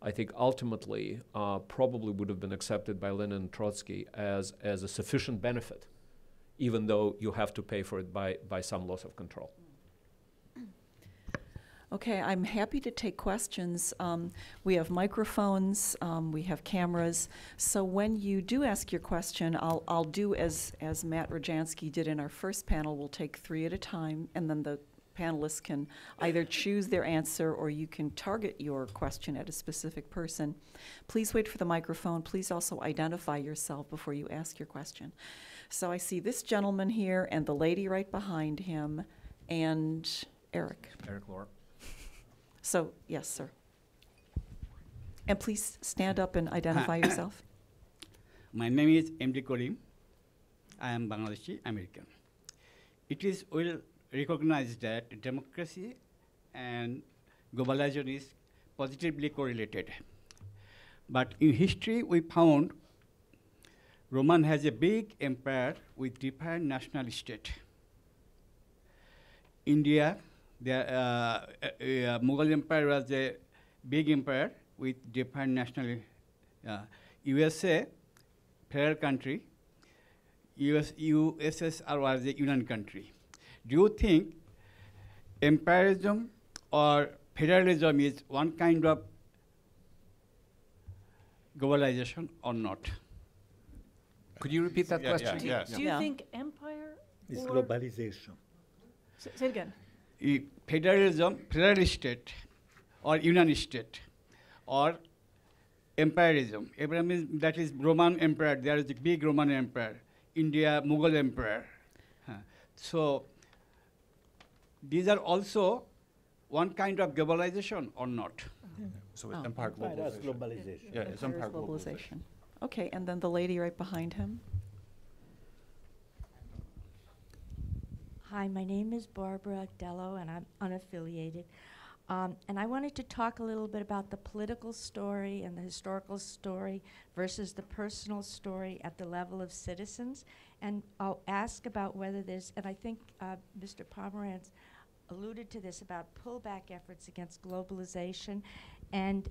I think ultimately probably would have been accepted by Lenin and Trotsky as a sufficient benefit, even though you have to pay for it by some loss of control. Okay, I'm happy to take questions. We have microphones, we have cameras. So when you do ask your question, I'll do as Matt Rajansky did in our first panel. We'll take three at a time, and then the panelists can either choose their answer or you can target your question at a specific person. Please wait for the microphone. Please also identify yourself before you ask your question. So I see this gentleman here and the lady right behind him and Eric. Eric Lohr. So, yes, sir. And please stand up and identify yourself. My name is M.D. Karim. I am Bangladeshi American. It is well recognize that democracy and globalization is positively correlated. But in history, we found Roman has a big empire with different national state. India The Mughal Empire was a big empire with different nationality. USA, federal country. USSR was a union country. Do you think empiricism or federalism is one kind of globalization or not? Could you repeat that question? Do you think empire is globalization? Say it again. Federalism, federal state, or union state, or empirism. That is Roman Empire. There is a big Roman Empire. India, Mughal Empire. So these are also one kind of globalization or not? Mm-hmm. So it's empire globalization. Yeah, it's empire globalization. Okay, and then the lady right behind him. Hi, my name is Barbara Dello, and I'm unaffiliated. And I wanted to talk a little bit about the political story and the historical story versus the personal story at the level of citizens. And I'll ask about whether there's, and I think Mr. Pomerantz alluded to this, about pullback efforts against globalization and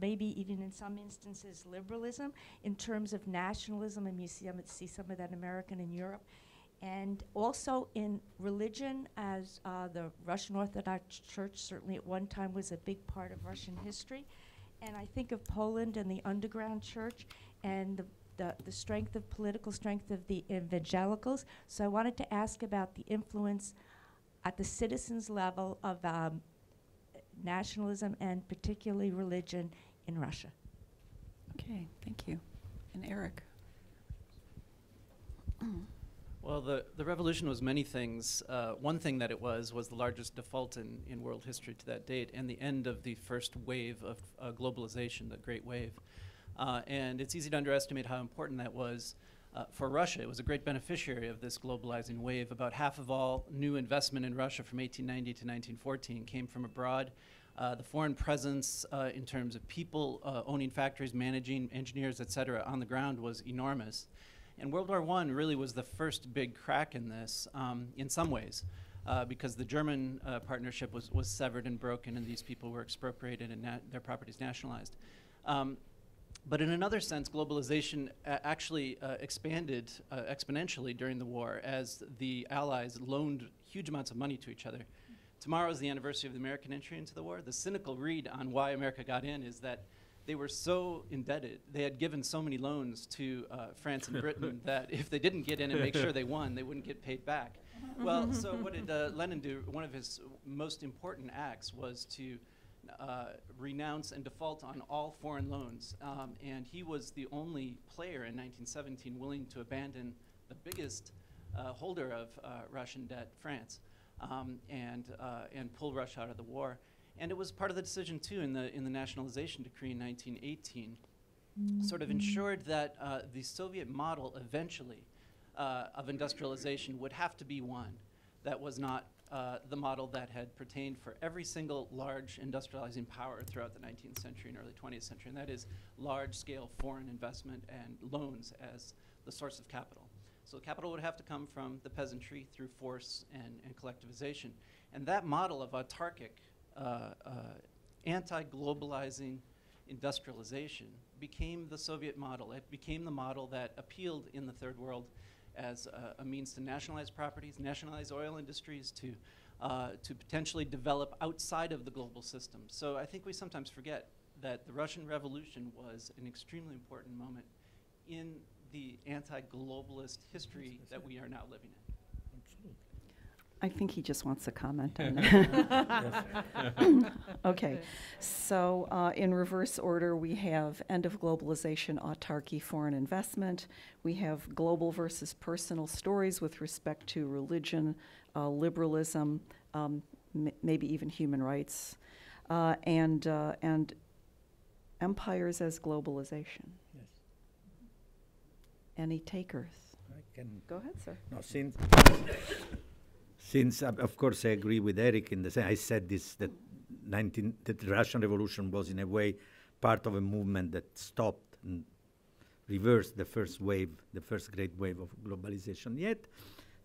maybe even in some instances liberalism in terms of nationalism, and you see some of that in America and Europe. And also in religion, as the Russian Orthodox Church certainly at one time was a big part of Russian history. And I think of Poland and the underground church and the strength of political strength of the evangelicals. So I wanted to ask about the influence at the citizens level of nationalism and particularly religion in Russia. Okay, thank you. And Eric. Well, the revolution was many things. One thing that it was the largest default in world history to that date, and the end of the first wave of globalization, the Great Wave. And it's easy to underestimate how important that was for Russia. It was a great beneficiary of this globalizing wave. About half of all new investment in Russia from 1890 to 1914 came from abroad. The foreign presence in terms of people owning factories, managing engineers, et cetera, on the ground was enormous. And World War I really was the first big crack in this in some ways because the German partnership was severed and broken, and these people were expropriated and their properties nationalized. But in another sense, globalization actually expanded exponentially during the war as the Allies loaned huge amounts of money to each other. Tomorrow is the anniversary of the American entry into the war. The cynical read on why America got in is that they were so indebted, they had given so many loans to France and Britain that if they didn't get in and make sure they won, they wouldn't get paid back. Well, so what did Lenin do? One of his most important acts was to renounce and default on all foreign loans. And he was the only player in 1917 willing to abandon the biggest holder of Russian debt, France, and pull Russia out of the war. And it was part of the decision, too, in the nationalization decree in 1918, sort of ensured that the Soviet model eventually of industrialization would have to be one that was not the model that had pertained for every single large industrializing power throughout the 19th century and early 20th century, and that is large-scale foreign investment and loans as the source of capital. So capital would have to come from the peasantry through force and collectivization. And that model of autarkic anti-globalizing industrialization became the Soviet model. It became the model that appealed in the Third World as a means to nationalize properties, nationalize oil industries, to potentially develop outside of the global system. So I think we sometimes forget that the Russian Revolution was an extremely important moment in the anti-globalist history that we are now living in. I think he just wants to comment on that. Okay, so in reverse order, we have end of globalization, autarky, foreign investment. We have global versus personal stories with respect to religion, liberalism, maybe even human rights, and empires as globalization. Yes. Any takers? I can. Go ahead, sir. No, since. Since, of course, I agree with Eric in the sense I said this, that the Russian Revolution was in a way part of a movement that stopped and reversed the first wave, the first great wave of globalization. Yet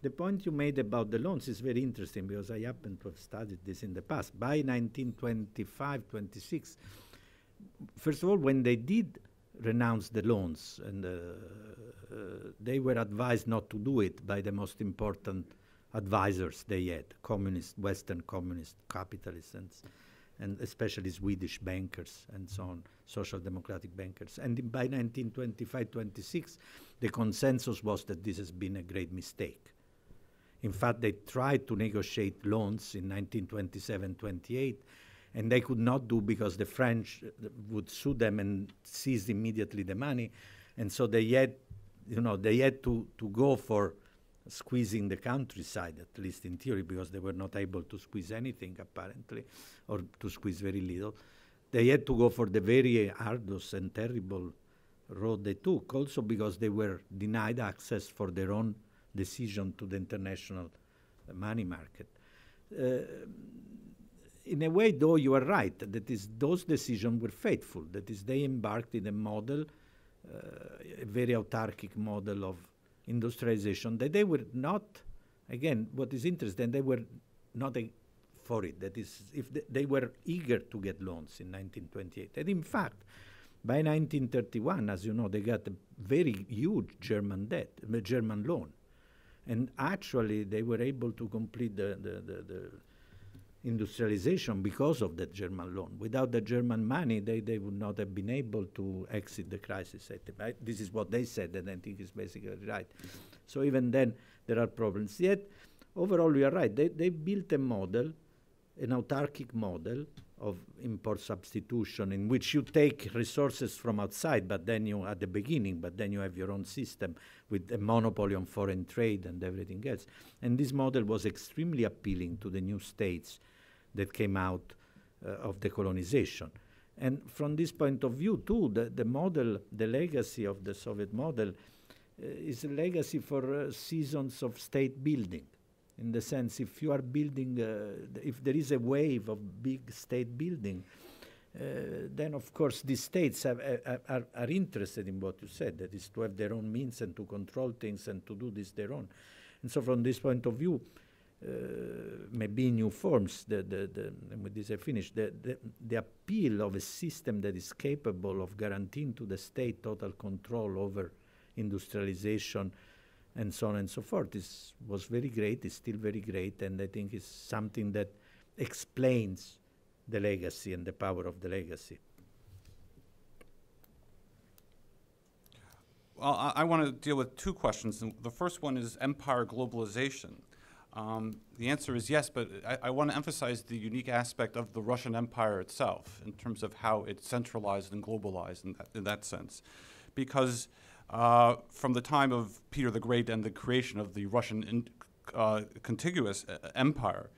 The point you made about the loans is very interesting because I happen to have studied this in the past. By 1925, 26, first of all, when they did renounce the loans, and they were advised not to do it by the most important advisors they had, communist, Western communist, capitalists, and especially Swedish bankers and so on, social democratic bankers. And by 1925-26, the consensus was that this has been a great mistake. In fact, they tried to negotiate loans in 1927-28, and they could not do because the French would sue them and seize immediately the money. And so they had, you know, they had to go for squeezing the countryside, at least in theory, because they were not able to squeeze anything, apparently, or to squeeze very little. They had to go for the very arduous and terrible road they took, also because they were denied access for their own decision to the international money market. In a way, though, you are right, that is, those decisions were fateful. That is, they embarked in a model, a very autarkic model of industrialization, that they were not, again, what is interesting, they were not for it. That is, if they were eager to get loans in 1928. And in fact, by 1931, as you know, they got a very huge German debt, German loan. And actually, they were able to complete the industrialization because of that German loan. Without the German money, they would not have been able to exit the crisis. This is what they said, and I think it's basically right. So even then, there are problems. Yet, overall, we are right. They built a model, an autarkic model of import substitution in which you take resources from outside, but then you, at the beginning, but then you have your own system with a monopoly on foreign trade and everything else. And this model was extremely appealing to the new states that came out of the colonization. And from this point of view, too, the model, the legacy of the Soviet model is a legacy for seasons of state building. In the sense, if you are building, if there is a wave of big state building, then of course these states have, are interested in what you said, that is to have their own means and to control things and to do this their own. And so from this point of view, maybe in new forms, and with this I finish, the appeal of a system that is capable of guaranteeing to the state total control over industrialization and so on and so forth. This was very great, it's still very great, and I think it's something that explains the legacy and the power of the legacy. Well, I want to deal with two questions. The first one is empire globalization. The answer is yes, but I want to emphasize the unique aspect of the Russian Empire itself in terms of how it's centralized and globalized in that sense. Because from the time of Peter the Great and the creation of the Russian contiguous empire,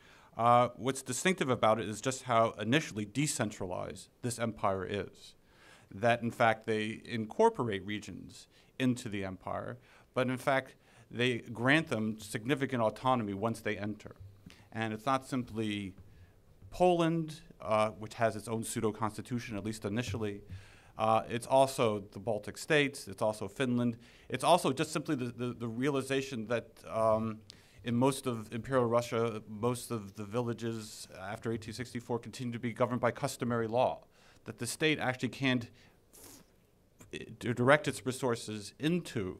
what's distinctive about it is just how initially decentralized this empire is. That, in fact, they incorporate regions into the empire, but in fact, they grant them significant autonomy once they enter. And it's not simply Poland, which has its own pseudo-constitution, at least initially. It's also the Baltic states, it's also Finland. It's also just simply the realization that in most of Imperial Russia, most of the villages after 1864 continue to be governed by customary law, that the state actually can't direct its resources into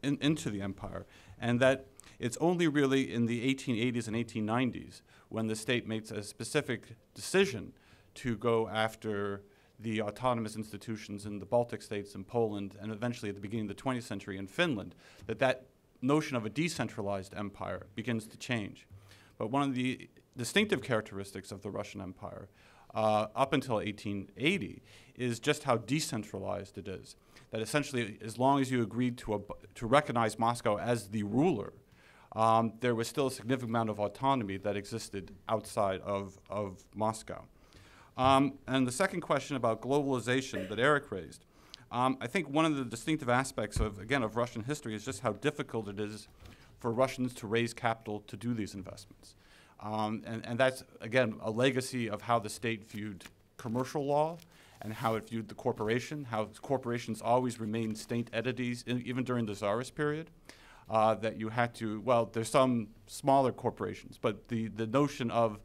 the empire, and that it's only really in the 1880s and 1890s when the state makes a specific decision to go after the autonomous institutions in the Baltic states and Poland, and eventually at the beginning of the 20th century in Finland, that notion of a decentralized empire begins to change. But one of the distinctive characteristics of the Russian Empire up until 1880 is just how decentralized it is. That essentially, as long as you agreed to recognize Moscow as the ruler, there was still a significant amount of autonomy that existed outside of Moscow. And the second question about globalization that Eric raised, I think one of the distinctive aspects of, again, of Russian history is just how difficult it is for Russians to raise capital to do these investments. And that's, again, a legacy of how the state viewed commercial law and how it viewed the corporation, how corporations always remained state entities, even during the Tsarist period. that you had to, well, there's some smaller corporations, but the notion of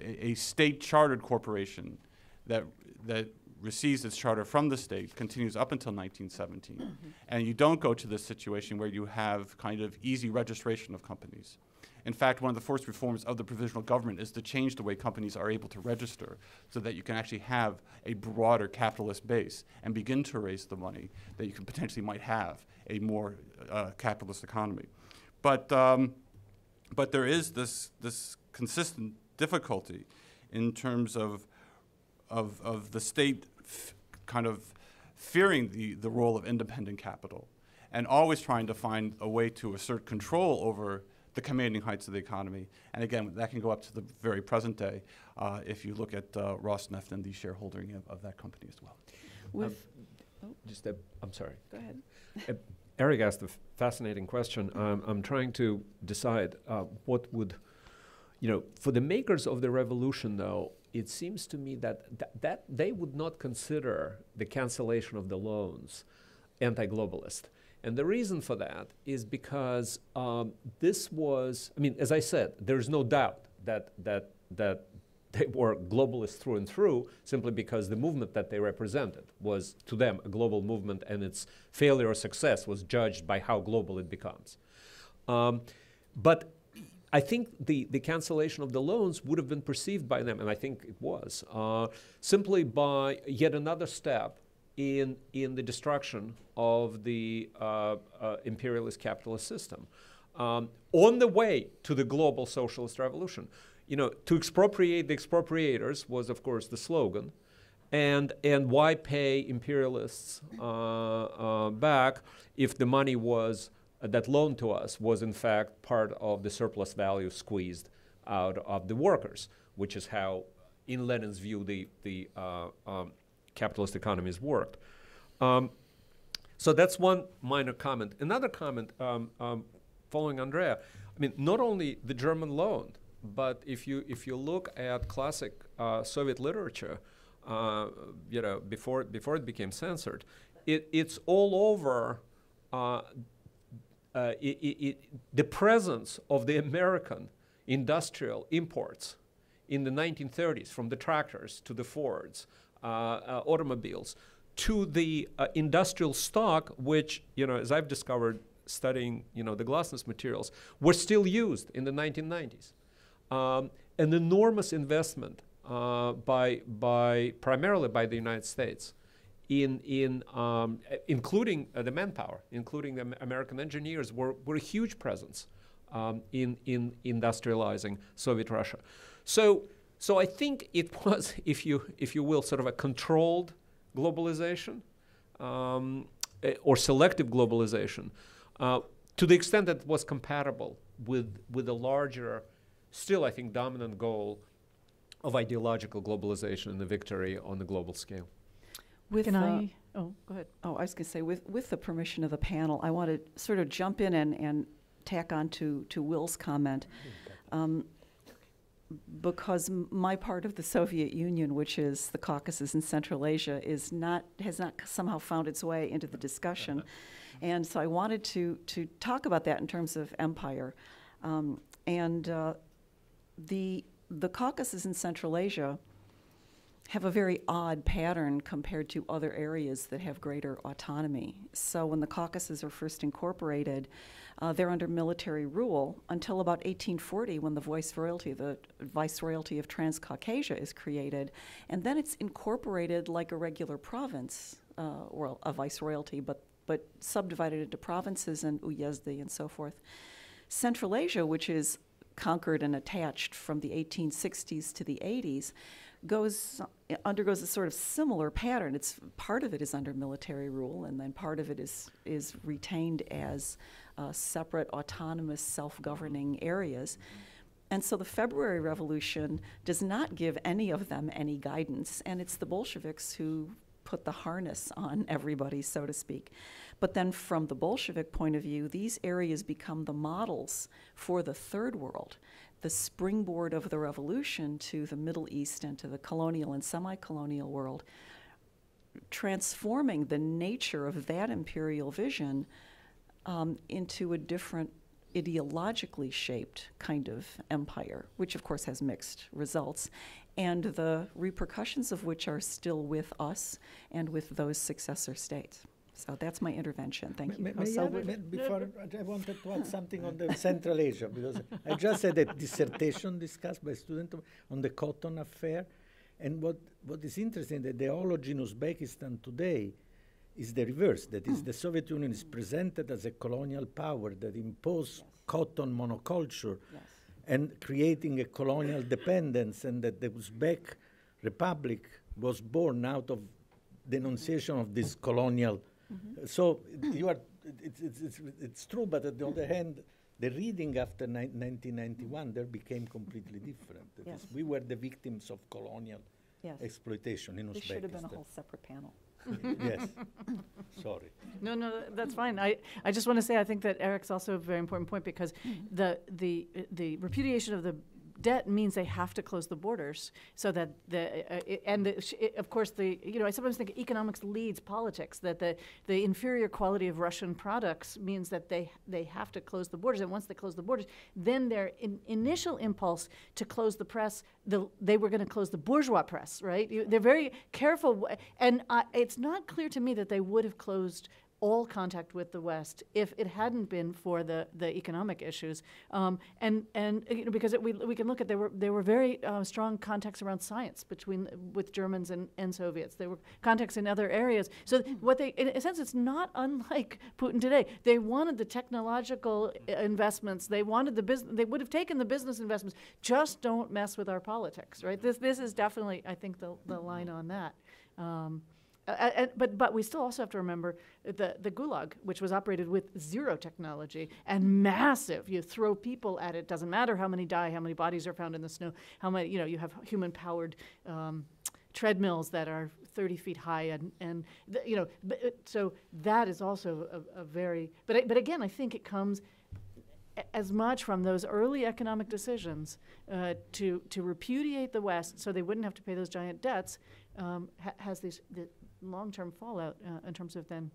a state-chartered corporation that receives its charter from the state continues up until 1917. Mm-hmm. And you don't go to this situation where you have kind of easy registration of companies. In fact, one of the first reforms of the provisional government is to change the way companies are able to register so that you can actually have a broader capitalist base and begin to raise the money that you can potentially might have a more capitalist economy. But there is this consistent difficulty in terms of the state kind of fearing the role of independent capital and always trying to find a way to assert control over the commanding heights of the economy. And again, that can go up to the very present day if you look at Rosneft and the shareholding of that company as well. I'm sorry. Go ahead. Eric asked a fascinating question. I'm trying to decide what would, for the makers of the revolution, though, it seems to me that they would not consider the cancellation of the loans anti-globalist. And the reason for that is because this was, as I said, there's no doubt that they were globalists through and through, simply because the movement that they represented was, to them, a global movement, and its failure or success was judged by how global it becomes. But I think the cancellation of the loans would have been perceived by them, and I think it was, simply by yet another step in the destruction of the imperialist capitalist system on the way to the global socialist revolution. To expropriate the expropriators was, of course, the slogan, and why pay imperialists back if the money was that loan to us was in fact part of the surplus value squeezed out of the workers, which is how, in Lenin's view, the capitalist economies worked. So that's one minor comment. Another comment, following Andrea, not only the German loan, but if you look at classic Soviet literature, before it became censored, it's all over. The presence of the American industrial imports in the 1930s, from the tractors to the Fords, automobiles, to the industrial stock, which, as I've discovered studying, the Glasnost materials, were still used in the 1990s. An enormous investment primarily by the United States, including the manpower, including the American engineers, were a huge presence in industrializing Soviet Russia. So I think it was, if you will, sort of a controlled globalization or selective globalization, to the extent that it was compatible with a larger, still I think dominant goal of ideological globalization and the victory on the global scale. Oh, go ahead. Oh, I was going to say, with the permission of the panel, I want to sort of jump in and tack on to Will's comment, because my part of the Soviet Union, which is the Caucasus and Central Asia, has not somehow found its way into the discussion, and so I wanted to talk about that in terms of empire, and the Caucasus and Central Asia have a very odd pattern compared to other areas that have greater autonomy. So when the Caucasus are first incorporated, they're under military rule until about 1840, when the Viceroyalty of Transcaucasia is created. And then it's incorporated like a regular province, or a viceroyalty, but subdivided into provinces and uyezdi and so forth. Central Asia, which is conquered and attached from the 1860s to the 80s, undergoes a sort of similar pattern. Part of it is under military rule, and then part of it is retained as separate, autonomous, self-governing areas. And so the February Revolution does not give any of them any guidance, and it's the Bolsheviks who put the harness on everybody, so to speak. But then from the Bolshevik point of view, these areas become the models for the Third World, the springboard of the revolution to the Middle East and to the colonial and semi-colonial world, transforming the nature of that imperial vision into a different ideologically shaped kind of empire, which of course has mixed results, and the repercussions of which are still with us and with those successor states. So that's my intervention. Thank you. Before, I wanted to add something on the Central Asia, because I just had a dissertation discussed by a student on the cotton affair. And what is interesting, the ideology in Uzbekistan today is the reverse. That is, the Soviet Union is presented as a colonial power that imposed cotton monoculture and creating a colonial dependence, and that the Uzbek Republic was born out of denunciation of this colonial. So you are, it's true, but on the other hand, the reading after 1991 there became completely different. Yes. We were the victims of colonial exploitation in Uzbekistan. This should have been a whole separate panel. Yes. Sorry. No, no, that's fine. I just want to say I think that Eric's also a very important point, because the repudiation of the debt means they have to close the borders, so that the of course the I sometimes think economics leads politics, that the inferior quality of Russian products means that they have to close the borders, and once they close the borders, then their initial impulse to close the press, they were going to close the bourgeois press, right? They're very careful, and it's not clear to me that they would have closed all contact with the West if it hadn't been for the economic issues, and because we can look at there were very strong contacts around science with Germans and Soviets. There were contacts in other areas. So what they, in a sense, it's not unlike Putin today. They wanted the technological investments. They wanted the business. They would have taken the business investments. Just don't mess with our politics, right? This is definitely, I think, the line on that. But we still also have to remember the Gulag, which was operated with zero technology and massive. You throw people at it. Doesn't matter how many die, how many bodies are found in the snow, how many you have human-powered treadmills that are 30 feet high, so that is also a very. But again, I think it comes as much from those early economic decisions to repudiate the West, so they wouldn't have to pay those giant debts, has these. Long-term fallout in terms of then,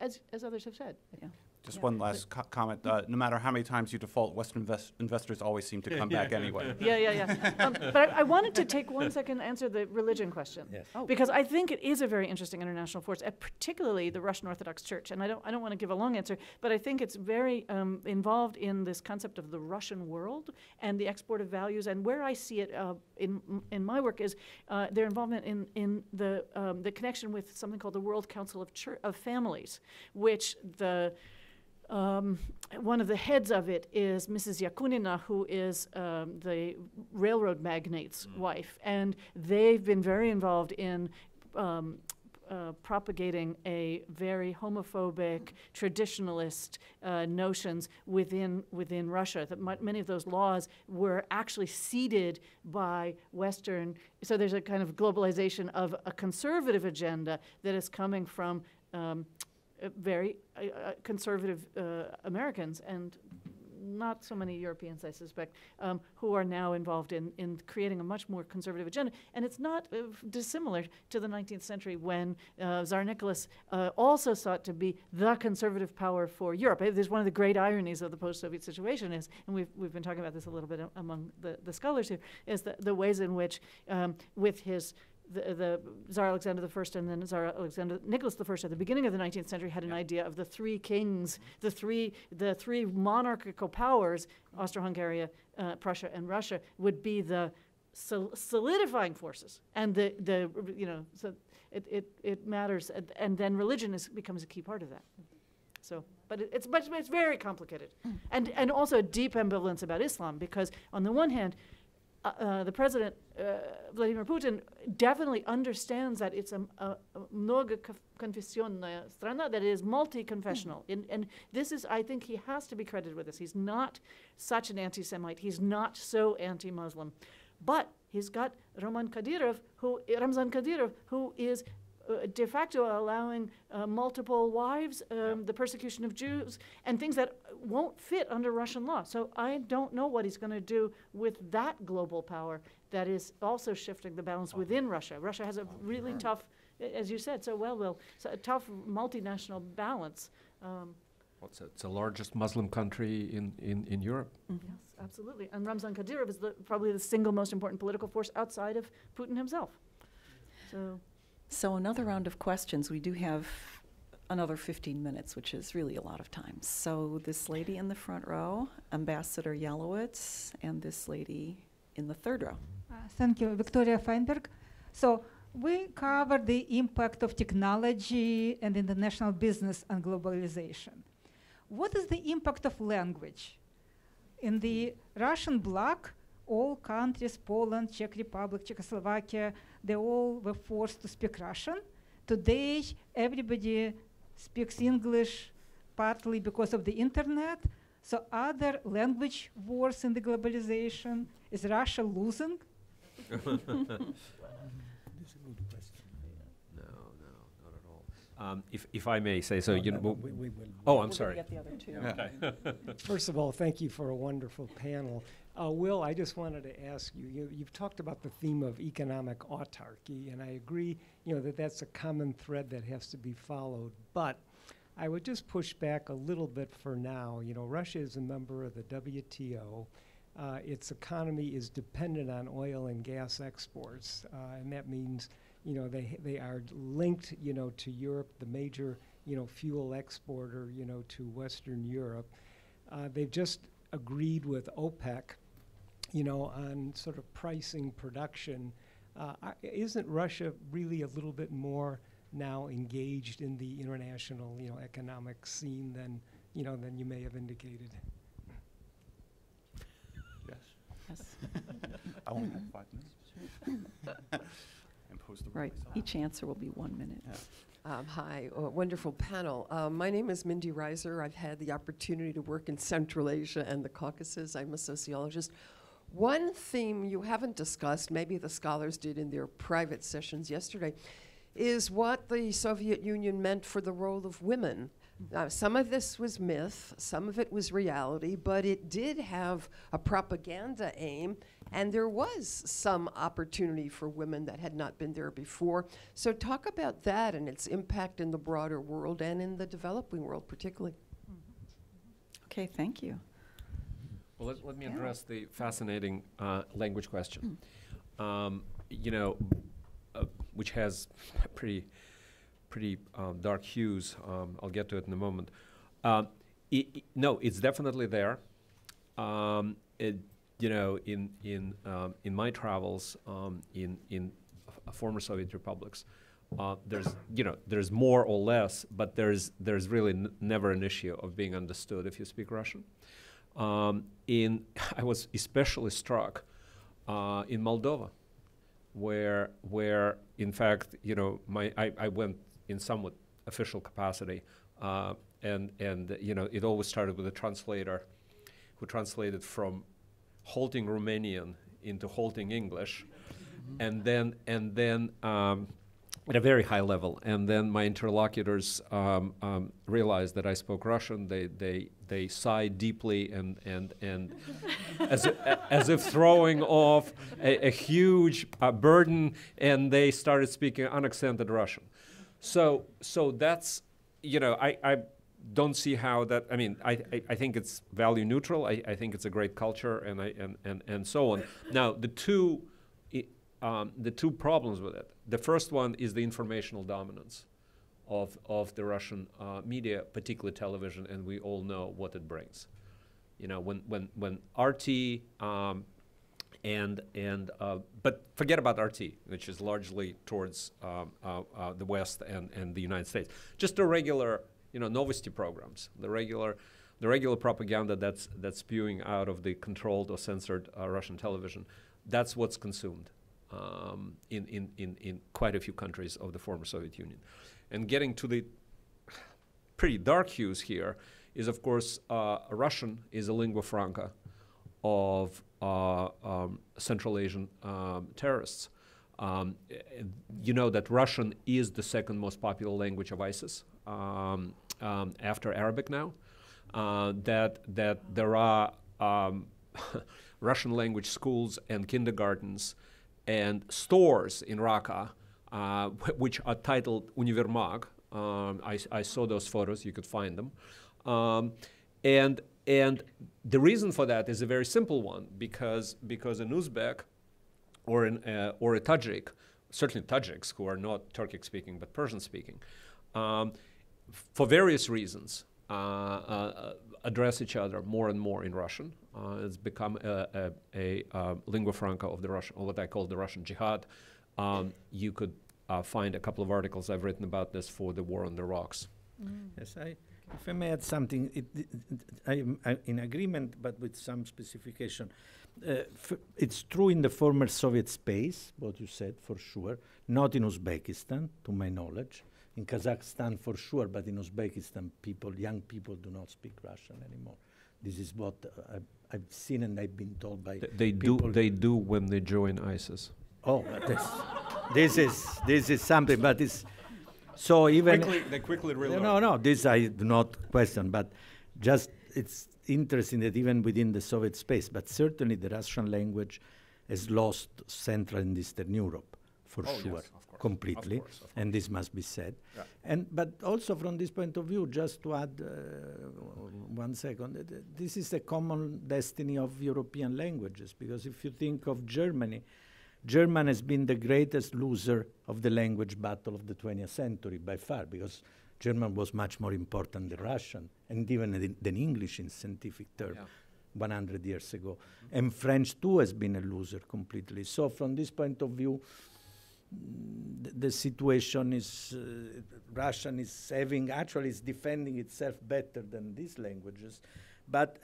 as others have said. Yeah. Just one last comment. No matter how many times you default, Western investors always seem to come back anyway. But I wanted to take 1 second to answer the religion question, because I think it is a very interesting international force, particularly the Russian Orthodox Church. And I don't want to give a long answer, but I think it's very involved in this concept of the Russian world and the export of values. And where I see it in my work is their involvement in the connection with something called the World Council of Families, which the one of the heads of it is Mrs. Yakunina, who is the railroad magnate's wife, and they've been very involved in propagating a very homophobic, traditionalist notions within Russia. That many of those laws were actually seeded by Western. So there's a kind of globalization of a conservative agenda that is coming from very conservative Americans, and not so many Europeans, I suspect, who are now involved in creating a much more conservative agenda. And it's not dissimilar to the 19th century, when Tsar Nicholas also sought to be the conservative power for Europe. There's one of the great ironies of the post-Soviet situation is, and we've been talking about this a little bit among the scholars here, is the ways in which with his the Tsar Alexander I and then Tsar Alexander Nicholas I at the beginning of the 19th century had an idea of the three kings, the three monarchical powers, Austro-Hungary, Prussia, and Russia, would be the solidifying forces, and so it matters, and then religion becomes a key part of that. So. But it's very complicated, and also a deep ambivalence about Islam, because on the one hand, the president, Vladimir Putin, definitely understands that it's a многоконфессионная страна, that it is multi-confessional. And this is, I think he has to be credited with this. He's not such an anti-Semite. He's not so anti-Muslim. But he's got Ramzan Kadyrov, who is de facto allowing multiple wives, the persecution of Jews, and things that won't fit under Russian law. So I don't know what he's going to do with that global power that is also shifting the balance within Russia. Russia has a really tough, as you said so well, Will, so a tough multinational balance. It's the largest Muslim country in Europe. Mm-hmm. Yes, absolutely. And Ramzan Kadyrov is probably the single most important political force outside of Putin himself. So another round of questions. We do have another 15 minutes, which is really a lot of time. So this lady in the front row, Ambassador Yalowitz, and this lady in the third row. Thank you, Victoria Feinberg. So we covered the impact of technology and international business on globalization. What is the impact of language? In the Russian bloc, all countries, Poland, Czech Republic, Czechoslovakia, they all were forced to speak Russian. Today, everybody speaks English, partly because of the internet. So are there language wars in the globalization? Is Russia losing? If I may say so, you know. I'm sorry. Get the other two. Yeah. Okay. First of all, thank you for a wonderful panel. Will, I just wanted to ask you, you've talked about the theme of economic autarky, and I agree, that that's a common thread that has to be followed. But I would just push back a little bit for now. Russia is a member of the WTO. Its economy is dependent on oil and gas exports, and that means they are linked, to Europe, the major, fuel exporter, to Western Europe. They've just agreed with OPEC, on sort of pricing production. Isn't Russia really a little bit more now engaged in the international, economic scene than you may have indicated? Yes. Yes. I only have 5 minutes. Right. Each answer will be 1 minute. Yeah. Hi, wonderful panel. My name is Mindy Reiser. I've had the opportunity to work in Central Asia and the Caucasus. I'm a sociologist. One theme you haven't discussed, maybe the scholars did in their private sessions yesterday, is what the Soviet Union meant for the role of women. Some of this was myth, some of it was reality, but it did have a propaganda aim, and there was some opportunity for women that had not been there before. So talk about that and its impact in the broader world and in the developing world particularly. Okay, thank you. Well, let me address the fascinating language question, which has pretty dark hues. I'll get to it in a moment. No, it's definitely there. In my travels in former Soviet republics, there's more or less, but there's really never an issue of being understood if you speak Russian. I was especially struck in Moldova, where in fact I went in somewhat official capacity, and it always started with a translator who translated from halting Romanian into halting English, and then at a very high level. And then my interlocutors realized that I spoke Russian. They sighed deeply and as if throwing off a huge burden, and they started speaking unaccented Russian. So that's, I don't see how that, I think it's value neutral. I think it's a great culture and so on. Now, the two problems with it. The first one is the informational dominance of the Russian media, particularly television, and we all know what it brings. When RT but forget about RT, which is largely towards the West and the United States. Just the regular, novosti programs, the regular propaganda that's spewing out of the controlled or censored Russian television. That's what's consumed in quite a few countries of the former Soviet Union. And getting to the pretty dark hues here is, of course, Russian is a lingua franca of Central Asian terrorists. You know that Russian is the second most popular language of ISIS after Arabic now. That there are Russian language schools and kindergartens and stores in Raqqa which are titled Univermag. I saw those photos. You could find them. And the reason for that is a very simple one, because an Uzbek or a Tajik, certainly Tajiks who are not Turkic-speaking but Persian-speaking, for various reasons, address each other more and more in Russian. It's become a lingua franca of the Russian, or what I call the Russian jihad. You could find a couple of articles I've written about this for the War on the Rocks. Mm. Yes, if I may add something, I'm in agreement, but with some specification. It's true in the former Soviet space, what you said, for sure, not in Uzbekistan, to my knowledge. In Kazakhstan, for sure, but in Uzbekistan, people, young people, do not speak Russian anymore. This is what I've seen and I've been told by people. They do when they join ISIS. Oh, this is something. But it's so even they quickly realize. No, this I do not question. But just it's interesting that even within the Soviet space, but certainly the Russian language has lost Central and Eastern Europe. For sure, yes, completely, of course. And this must be said. Yeah. But also from this point of view, just to add 1 second, this is the common destiny of European languages, because if you think of Germany, German has been the greatest loser of the language battle of the 20th century by far, because German was much more important than Russian, and even than English in scientific terms. Yeah. 100 years ago. Mm-hmm. And French too has been a loser completely. So from this point of view, the situation is Russian is having, actually is defending itself better than these languages, but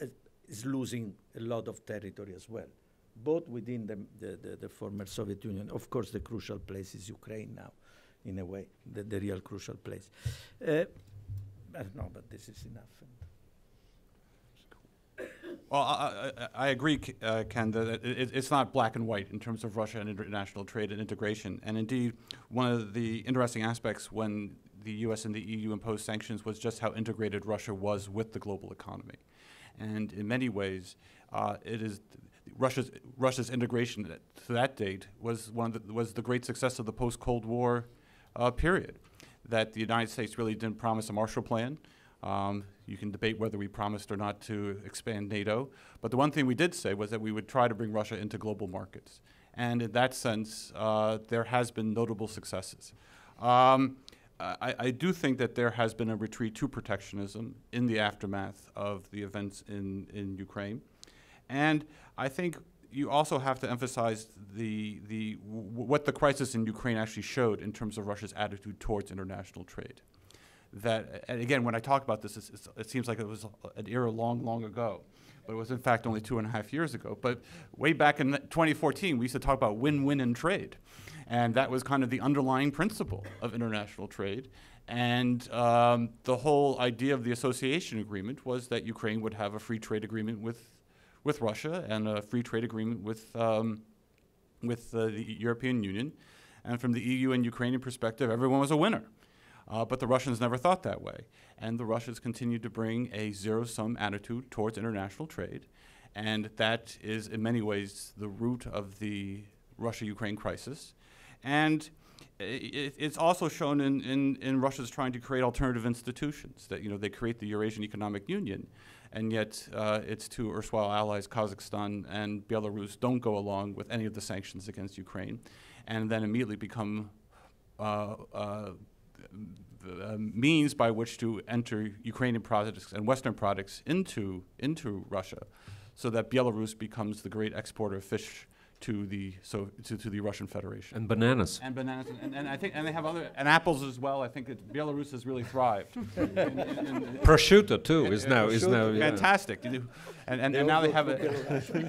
is losing a lot of territory as well, both within the former Soviet Union. Of course, the crucial place is Ukraine now, in a way, the real crucial place. No, but this is enough. Well, I agree, Ken, that it's not black and white in terms of Russia and international trade and integration. And indeed, one of the interesting aspects when the U.S. and the EU imposed sanctions was just how integrated Russia was with the global economy. And in many ways, it is Russia's integration to that date was was the great success of the post-Cold War period, that the United states really didn't promise a Marshall Plan. You can debate whether we promised or not to expand NATO, but the one thing we did say was that we would try to bring Russia into global markets. And in that sense, there has been notable successes. I do think that there has been a retreat to protectionism in the aftermath of the events in Ukraine. And I think you also have to emphasize what the crisis in Ukraine actually showed in terms of Russia's attitude towards international trade. That, and again, when I talk about this, it seems like it was an era long, long ago, but it was in fact only 2.5 years ago. But way back in 2014, we used to talk about win-win in trade, and that was kind of the underlying principle of international trade. And the whole idea of the association agreement was that Ukraine would have a free trade agreement with Russia and a free trade agreement with the European Union. And from the EU and Ukrainian perspective, everyone was a winner. But the Russians never thought that way, and the Russians continued to bring a zero-sum attitude towards international trade, and that is in many ways the root of the Russia-Ukraine crisis. And it's also shown in Russia's trying to create alternative institutions, that they create the Eurasian Economic Union, and yet its two erstwhile allies, Kazakhstan and Belarus, don't go along with any of the sanctions against Ukraine, and then immediately become means by which to enter Ukrainian products and Western products into Russia, so that Belarus becomes the great exporter of fish to the Russian Federation, and bananas and I think, and they have other, and apples as well. I think that Belarus has really thrived. Prosciutto too is now fantastic. Yeah. And now they have it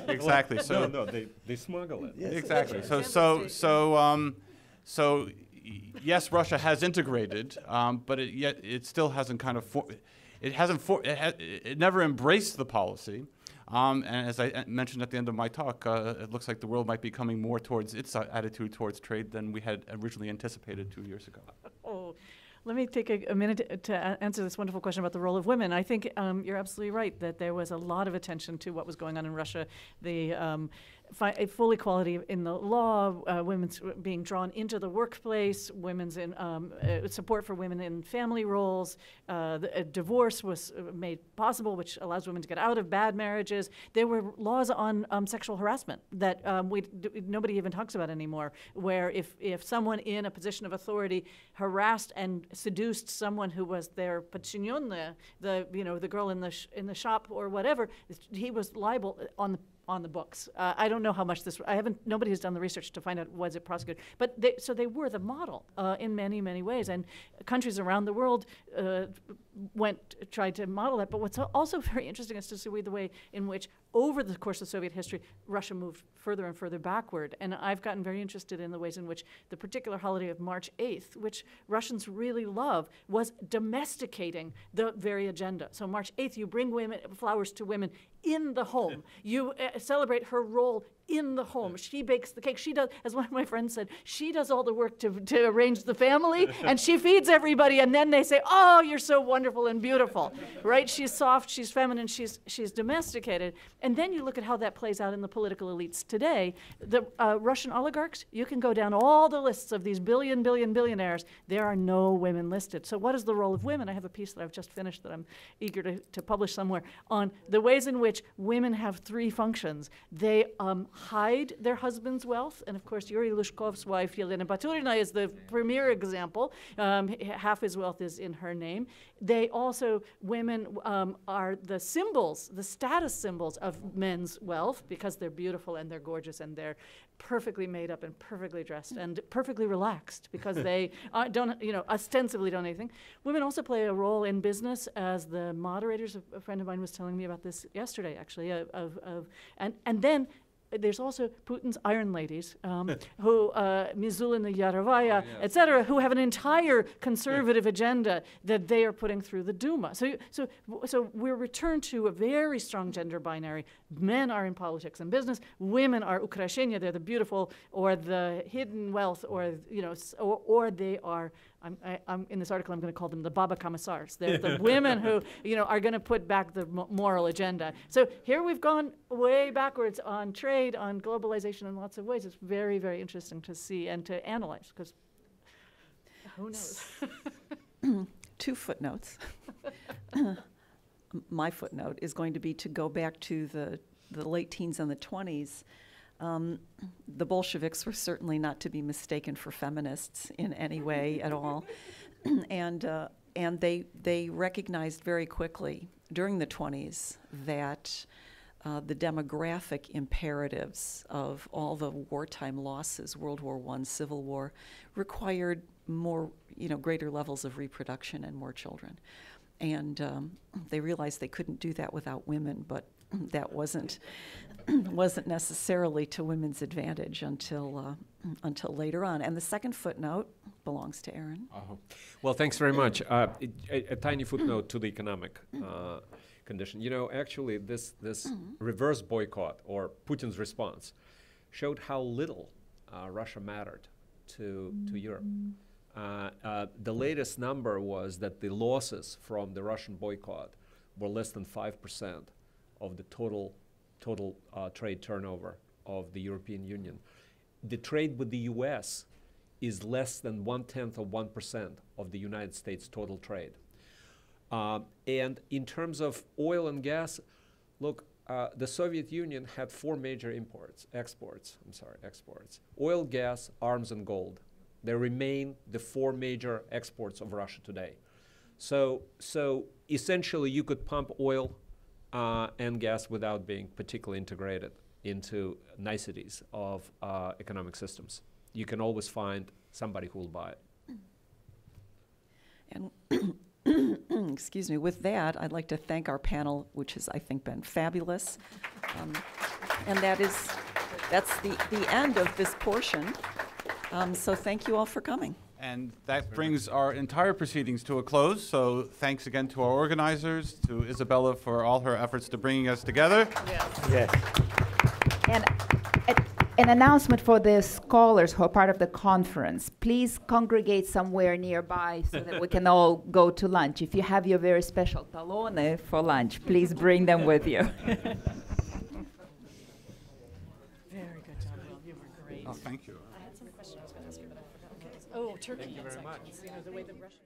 exactly. So no, they smuggle it. Yes. Exactly. So. Yes, Russia has integrated, but yet it still hasn't kind of it never embraced the policy. And as I mentioned at the end of my talk, it looks like the world might be coming more towards its attitude towards trade than we had originally anticipated 2 years ago. Oh, let me take a minute to answer this wonderful question about the role of women. I think you're absolutely right that there was a lot of attention to what was going on in Russia. The full equality in the law, women's being drawn into the workplace, women's in, support for women in family roles. Divorce was made possible, which allows women to get out of bad marriages. There were laws on sexual harassment that nobody even talks about anymore, where if someone in a position of authority harassed and seduced someone who was their pachinyona, the girl in the shop or whatever, he was liable on the books. I don't know how much this, nobody has done the research to find out was it prosecuted. But so they were the model in many, many ways. And countries around the world tried to model that. But what's also very interesting is to see the way in which over the course of Soviet history, Russia moved further and further backward. And I've gotten very interested in the ways in which the particular holiday of March 8th, which Russians really love, was domesticating the very agenda. So March 8th, you bring flowers to women in the home. You celebrate her role in the home. She bakes the cake. She does, as one of my friends said, she does all the work to arrange the family, and she feeds everybody, and then they say, oh, you're so wonderful and beautiful, right? She's soft, she's feminine, she's domesticated. And then you look at how that plays out in the political elites today. The Russian oligarchs, you can go down all the lists of these billionaires. There are no women listed. So what is the role of women? I have a piece that I've just finished that I'm eager to publish somewhere on the ways in which women have three functions. They hide their husband's wealth, and of course Yuri Lushkov's wife Yelena Baturina is the premier example. Half his wealth is in her name. They also, women are the symbols, the status symbols of men's wealth, because they're beautiful and they're gorgeous and they're perfectly made up and perfectly dressed and perfectly relaxed, because they don't, ostensibly don't anything. Women also play a role in business, as the moderators, a friend of mine was telling me about this yesterday, actually, and then there's also Putin's iron ladies, who Mizulina Yarovaya, et cetera, who have an entire conservative agenda that they are putting through the Duma. So we're returned to a very strong gender binary. Men are in politics and business. Women are ukrashenia. They're the beautiful, or the hidden wealth, or or they are. I'm in this article, I'm going to call them the Baba Commissars. They're the women who, are going to put back the moral agenda. So here we've gone way backwards on trade, on globalization in lots of ways. It's very, very interesting to see and to analyze, because who knows? 2 footnotes. My footnote is going to be to go back to the late teens and the 20s. The Bolsheviks were certainly not to be mistaken for feminists in any way at all, and they recognized very quickly during the 20s that the demographic imperatives of all the wartime losses, World War I, Civil War, required more, greater levels of reproduction and more children, and they realized they couldn't do that without women, but that wasn't necessarily to women's advantage until later on. And the second footnote belongs to Aaron. Well, thanks very much. A tiny footnote to the economic condition. Actually, this reverse boycott, or Putin's response, showed how little Russia mattered to Europe. The latest number was that the losses from the Russian boycott were less than 5% of the total trade turnover of the European Union. The trade with the US is less than 0.1% of the United States' total trade. And in terms of oil and gas, look, the Soviet Union had 4 major exports. Oil, gas, arms, and gold. They remain the 4 major exports of Russia today. So essentially you could pump oil and gas without being particularly integrated into niceties of economic systems. You can always find somebody who will buy it. And excuse me, with that, I'd like to thank our panel, which has, I think, been fabulous. And that's the end of this portion. So thank you all for coming. And that brings our entire proceedings to a close. So thanks again to our organizers, to Isabella for all her efforts to bringing us together. Yes. Yes. And an announcement for the scholars who are part of the conference. Please congregate somewhere nearby so that we can all go to lunch. If you have your very special talone for lunch, please bring them with you. Thank you. I had some questions I was going to ask you, but I forgot. Okay. Oh, Turkey. Thank you very much. You know, the way the Russian